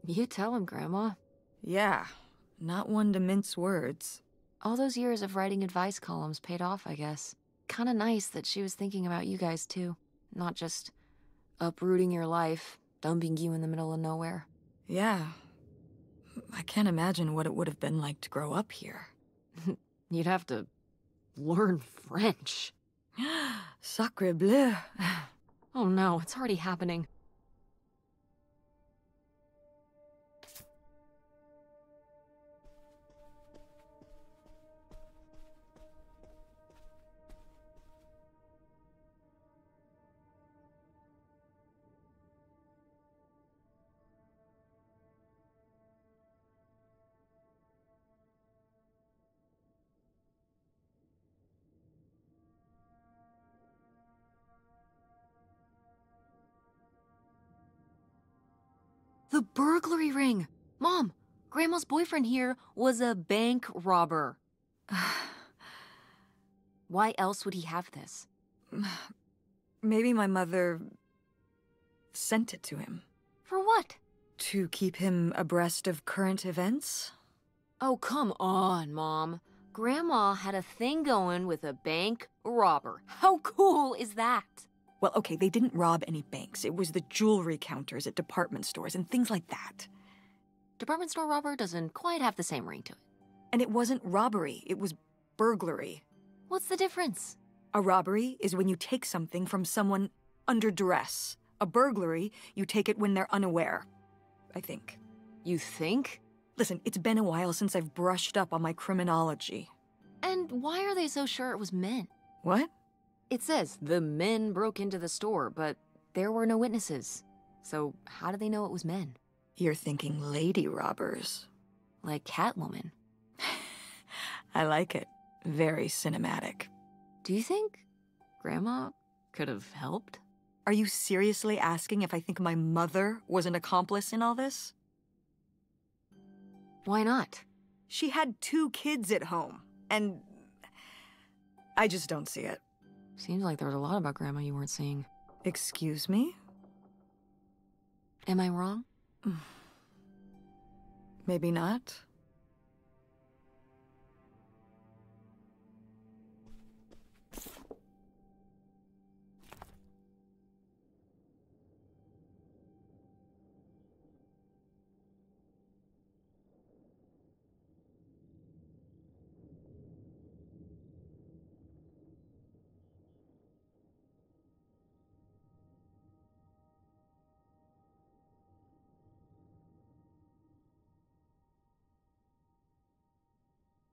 You tell him, Grandma. Yeah, not one to mince words. All those years of writing advice columns paid off, I guess. Kinda nice that she was thinking about you guys, too. Not just uprooting your life, dumping you in the middle of nowhere. Yeah. I can't imagine what it would have been like to grow up here. You'd have to learn French. Sacre bleu. Oh no, it's already happening. The burglary ring! Mom, Grandma's boyfriend here was a bank robber. Why else would he have this? Maybe my mother sent it to him. For what? To keep him abreast of current events. Oh, come on, Mom. Grandma had a thing going with a bank robber. How cool is that? Well, okay, they didn't rob any banks. It was the jewelry counters at department stores and things like that. Department store robber doesn't quite have the same ring to it. And it wasn't robbery. It was burglary. What's the difference? A robbery is when you take something from someone under duress. A burglary, you take it when they're unaware, I think. You think? Listen, it's been a while since I've brushed up on my criminology. And why are they so sure it was men? What? It says the men broke into the store, but there were no witnesses. So how do they know it was men? You're thinking lady robbers. Like Catwoman. I like it. Very cinematic. Do you think Grandma could have helped? Are you seriously asking if I think my mother was an accomplice in all this? Why not? She had two kids at home, and I just don't see it. Seems like there was a lot about Grandma you weren't seeing. Excuse me? Am I wrong? Maybe not.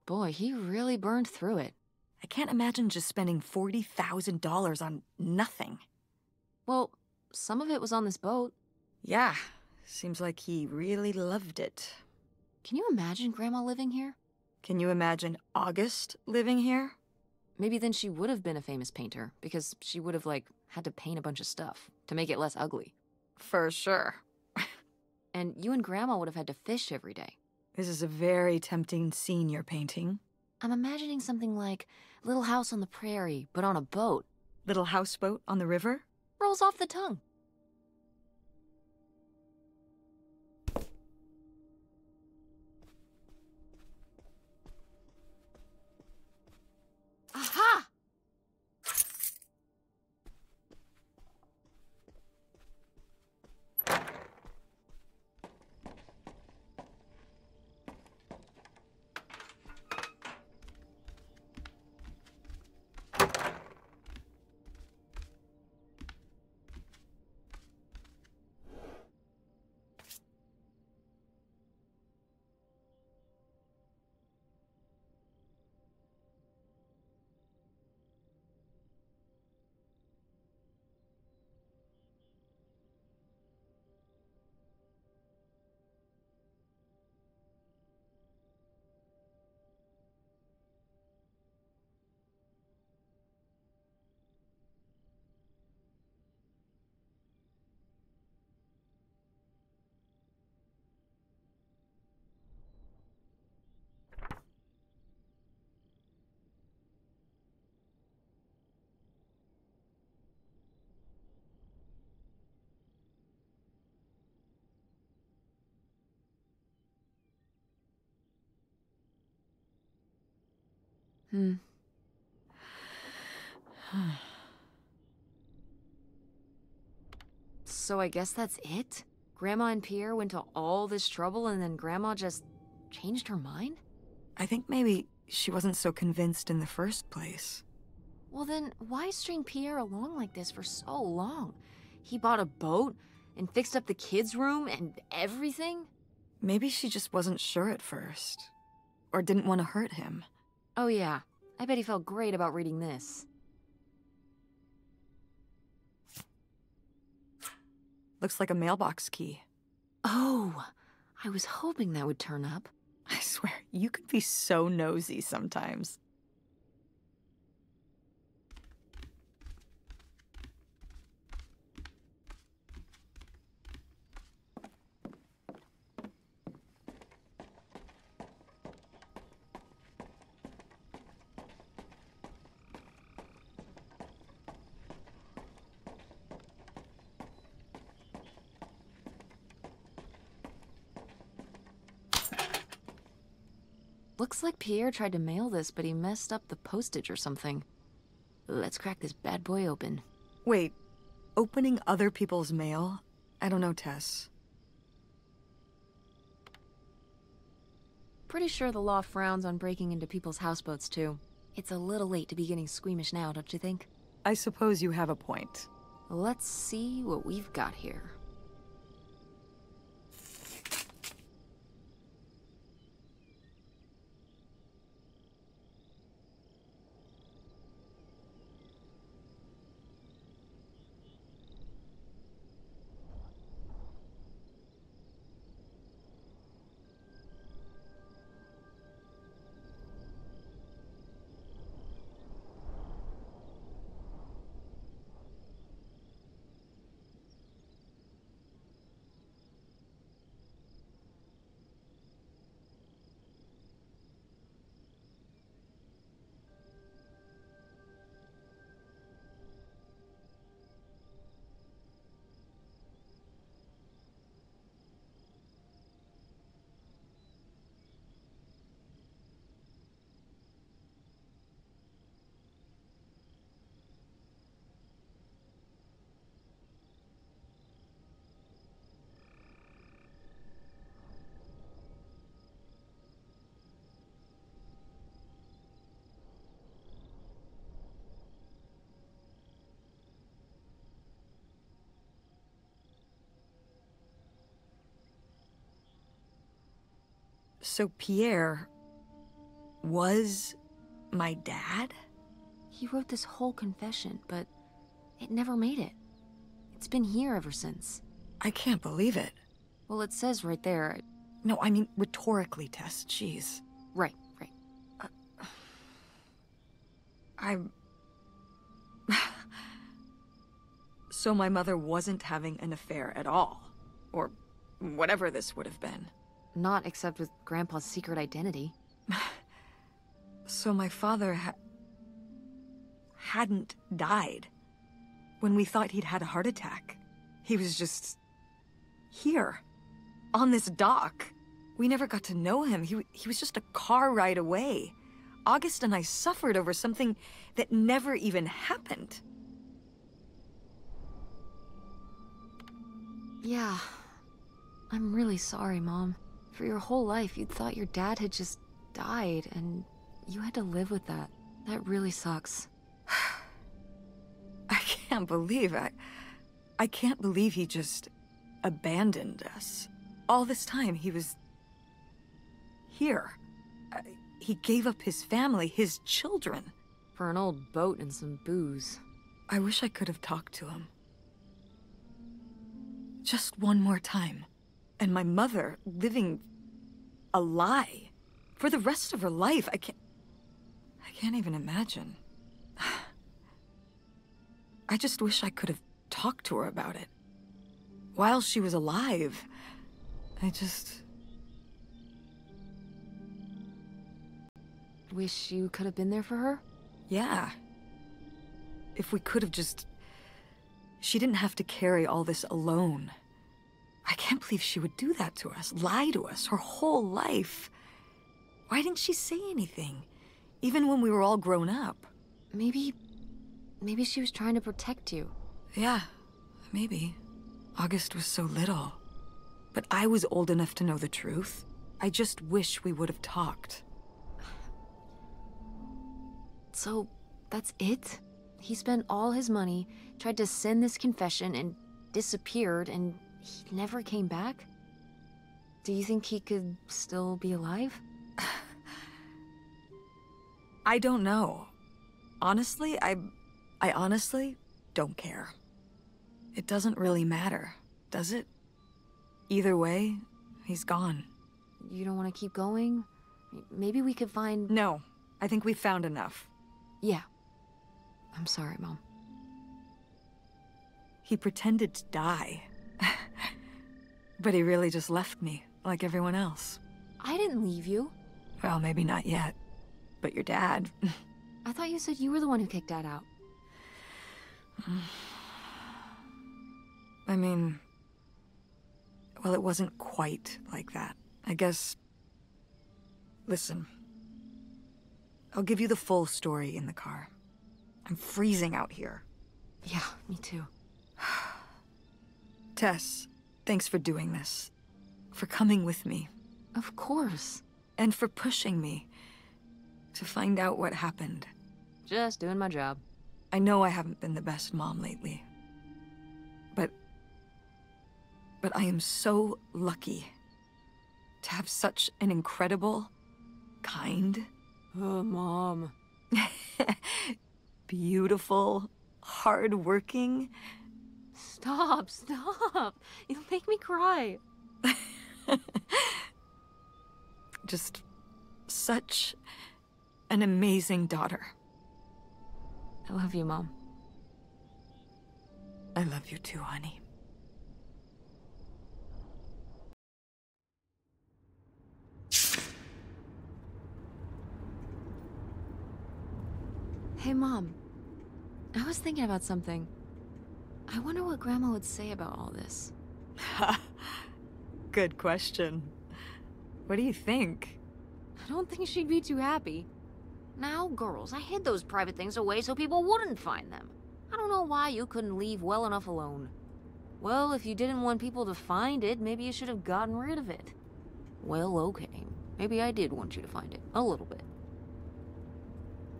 Boy, he really burned through it. I can't imagine just spending $40,000 on nothing. Well, some of it was on this boat. Yeah, seems like he really loved it. Can you imagine Grandma living here? Can you imagine August living here? Maybe then she would have been a famous painter, because she would have, had to paint a bunch of stuff to make it less ugly. For sure. And you and Grandma would have had to fish every day. This is a very tempting scene you're painting. I'm imagining something like Little House on the Prairie, but on a boat. Little houseboat on the river? Rolls off the tongue. Aha! So I guess that's it? Grandma and Pierre went to all this trouble and then Grandma just changed her mind? I think maybe she wasn't so convinced in the first place. Well then, why string Pierre along like this for so long? He bought a boat and fixed up the kids' room and everything? Maybe she just wasn't sure at first. Or didn't want to hurt him. Oh yeah, I bet he felt great about reading this. Looks like a mailbox key. Oh, I was hoping that would turn up. I swear, you could be so nosy sometimes. Looks like Pierre tried to mail this, but he messed up the postage or something. Let's crack this bad boy open. Wait, opening other people's mail? I don't know, Tess. Pretty sure the law frowns on breaking into people's houseboats, too. It's a little late to be getting squeamish now, don't you think? I suppose you have a point. Let's see what we've got here. So Pierre was my dad? He wrote this whole confession, but it never made it. It's been here ever since. I can't believe it. Well, it says right there. No, I mean rhetorically, Tess, jeez. Right, right. So my mother wasn't having an affair at all. Or whatever this would have been. Not except with Grandpa's secret identity. So my father hadn't died. When we thought he'd had a heart attack, he was just here, on this dock. We never got to know him. He was just a car ride away. August and I suffered over something that never even happened. Yeah. I'm really sorry, Mom. For your whole life, you'd thought your dad had just died, and you had to live with that. That really sucks. I can't believe I can't believe he just abandoned us. All this time, he was here. He gave up his family, his children. For an old boat and some booze. I wish I could have talked to him. Just one more time. And my mother living a lie for the rest of her life. I can't even imagine. I just wish I could have talked to her about it. While she was alive, I just... Wish you could have been there for her? Yeah. If we could have just... She didn't have to carry all this alone. I can't believe she would do that to us, lie to us, her whole life. Why didn't she say anything, even when we were all grown up? Maybe she was trying to protect you. Yeah, maybe. August was so little. But I was old enough to know the truth. I just wish we would have talked. So, that's it? He spent all his money, tried to send this confession, and disappeared, and... He never came back? Do you think he could still be alive? I don't know. Honestly, I honestly don't care. It doesn't really matter, does it? Either way, he's gone. You don't want to keep going? Maybe we could find... No, I think we've found enough. Yeah. I'm sorry, Mom. He pretended to die. But he really just left me, like everyone else. I didn't leave you. Well, maybe not yet. But your dad... I thought you said you were the one who kicked Dad out. I mean... Well, it wasn't quite like that. I guess... Listen. I'll give you the full story in the car. I'm freezing out here. Yeah, me too. Tess... Thanks for doing this, for coming with me. Of course. And for pushing me to find out what happened. Just doing my job. I know I haven't been the best mom lately, but I am so lucky to have such an incredible, kind... Oh, Mom. Beautiful, hardworking... Stop, stop. You'll make me cry. Just such an amazing daughter. I love you, Mom. I love you too, honey. Hey, Mom. I was thinking about something. I wonder what Grandma would say about all this. Good question. What do you think? I don't think she'd be too happy. Now, girls, I hid those private things away so people wouldn't find them. I don't know why you couldn't leave well enough alone. Well, if you didn't want people to find it, maybe you should have gotten rid of it. Well, okay. Maybe I did want you to find it. A little bit.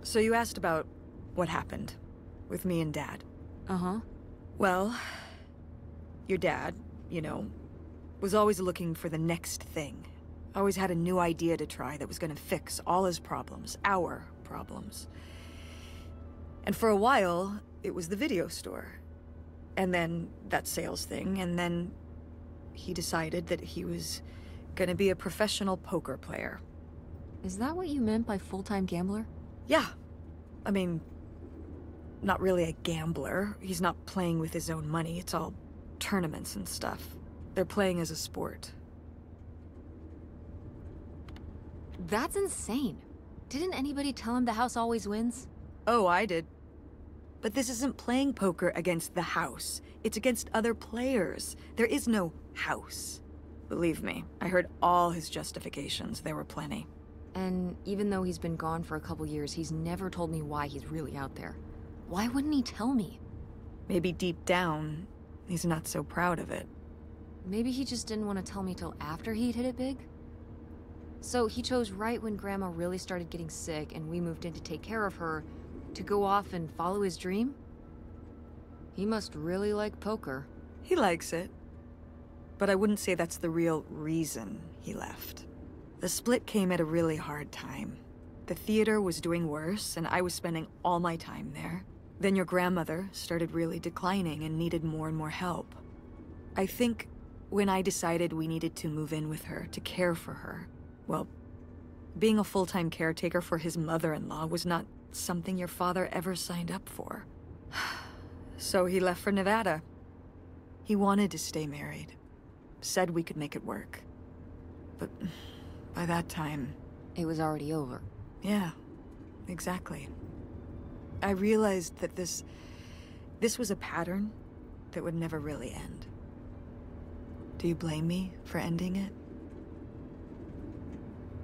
So you asked about what happened with me and Dad. Uh-huh. Well, your dad, you know, was always looking for the next thing. Always had a new idea to try that was going to fix all his problems, our problems. And for a while, it was the video store. And then that sales thing, and then he decided that he was going to be a professional poker player. Is that what you meant by full-time gambler? Yeah. I mean, not really a gambler. He's not playing with his own money. It's all tournaments and stuff. They're playing as a sport. That's insane. Didn't anybody tell him the house always wins? Oh, I did. But this isn't playing poker against the house. It's against other players. There is no house. Believe me, I heard all his justifications. There were plenty. And even though he's been gone for a couple years, he's never told me why he's really out there. Why wouldn't he tell me? Maybe deep down, he's not so proud of it. Maybe he just didn't want to tell me till after he'd hit it big? So he chose right when Grandma really started getting sick and we moved in to take care of her, to go off and follow his dream? He must really like poker. He likes it. But I wouldn't say that's the real reason he left. The split came at a really hard time. The theater was doing worse, and I was spending all my time there. Then your grandmother started really declining and needed more and more help. I think when I decided we needed to move in with her to care for her, well, being a full-time caretaker for his mother-in-law was not something your father ever signed up for. So he left for Nevada. He wanted to stay married. Said we could make it work. But by that time... It was already over. Yeah, exactly. I realized that this was a pattern that would never really end. Do you blame me for ending it?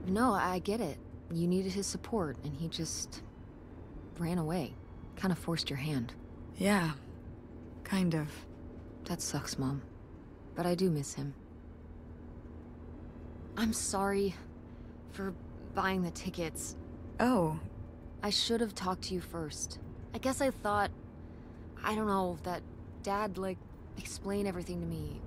No, I get it. You needed his support, and he just... ran away. Kind of forced your hand. Yeah. Kind of. That sucks, Mom. But I do miss him. I'm sorry for buying the tickets. Oh. I should have talked to you first. I guess I thought, I don't know, that Dad, like, explained everything to me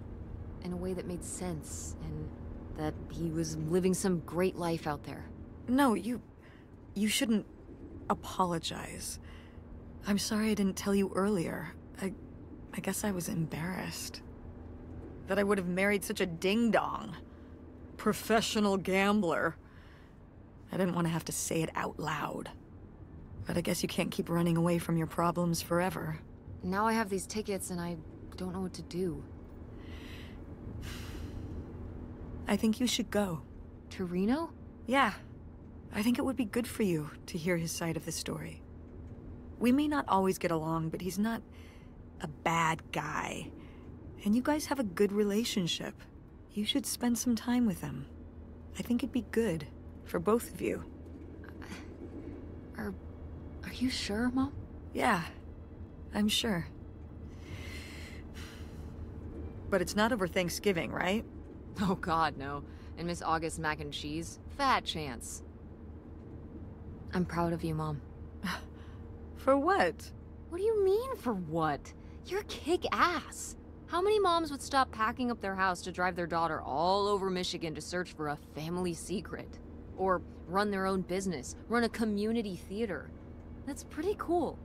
in a way that made sense, and that he was living some great life out there. No, you shouldn't apologize. I'm sorry I didn't tell you earlier. I guess I was embarrassed. That I would have married such a ding-dong. Professional gambler. I didn't want to have to say it out loud. But I guess you can't keep running away from your problems forever. Now I have these tickets and I don't know what to do. I think you should go. To Reno? Yeah. I think it would be good for you to hear his side of the story. We may not always get along, but he's not a bad guy. And you guys have a good relationship. You should spend some time with him. I think it'd be good for both of you. Are you sure, Mom? Yeah, I'm sure. But it's not over Thanksgiving, right? Oh God, no. And Miss August mac and cheese? Fat chance. I'm proud of you, Mom. For what? What do you mean, for what? You're kick-ass. How many moms would stop packing up their house to drive their daughter all over Michigan to search for a family secret? Or run their own business, run a community theater? That's pretty cool.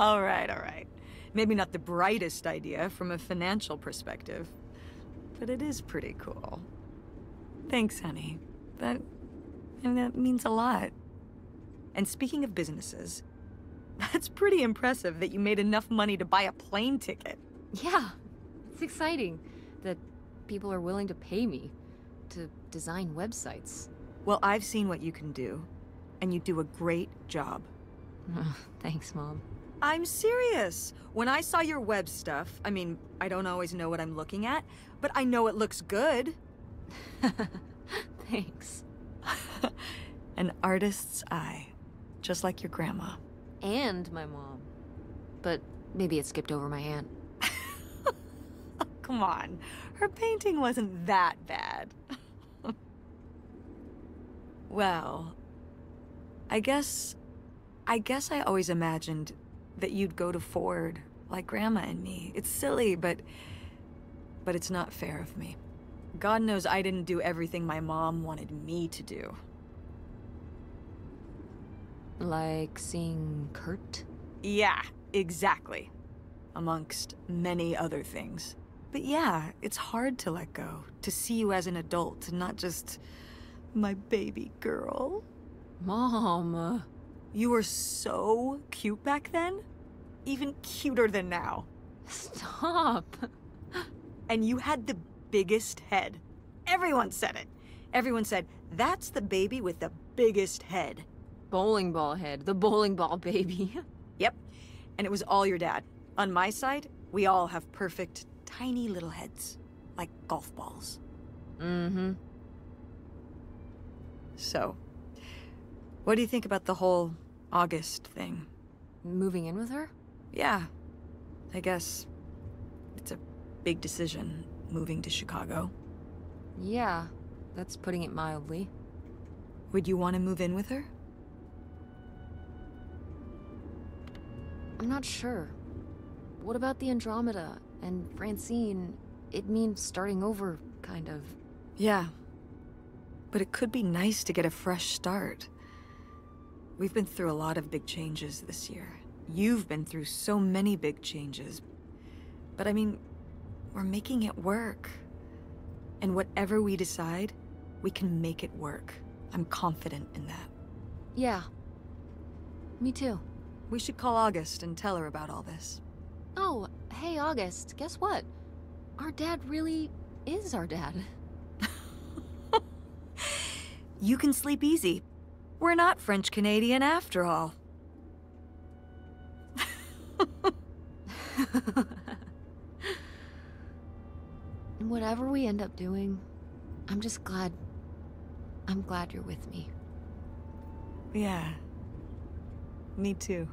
All right. Maybe not the brightest idea from a financial perspective, but it is pretty cool. Thanks, honey. That means a lot. And speaking of businesses, that's pretty impressive that you made enough money to buy a plane ticket. Yeah, it's exciting that people are willing to pay me to design websites. Well, I've seen what you can do, and you do a great job. Oh, thanks, Mom. I'm serious. When I saw your web stuff, I mean, I don't always know what I'm looking at, but I know it looks good. Thanks. An artist's eye, just like your grandma. And my mom. But maybe it skipped over my aunt. Come on, her painting wasn't that bad. Well, I guess I always imagined that you'd go to Ford, like Grandma and me. It's silly, but it's not fair of me. God knows I didn't do everything my mom wanted me to do. Like seeing Kurt? Yeah, exactly. Amongst many other things. But yeah, it's hard to let go, to see you as an adult, not just my baby girl. Mom. You were so cute back then. Even cuter than now. Stop. And you had the biggest head. Everyone said it. Everyone said, that's the baby with the biggest head. Bowling ball head. The bowling ball baby. Yep. And it was all your dad. On my side, we all have perfect, tiny little heads. Like golf balls. Mm-hmm. So, what do you think about the whole August thing? Moving in with her? Yeah. I guess it's a big decision, moving to Chicago. Yeah, that's putting it mildly. Would you want to move in with her? I'm not sure. What about the Andromeda and Francine? It means starting over, kind of. Yeah. But it could be nice to get a fresh start. We've been through a lot of big changes this year. You've been through so many big changes. But I mean, we're making it work. And whatever we decide, we can make it work. I'm confident in that. Yeah. Me too. We should call August and tell her about all this. Oh, hey August, guess what? Our dad really is our dad. You can sleep easy. We're not French Canadian after all. Whatever we end up doing, I'm just glad. I'm glad you're with me. Yeah. Me too.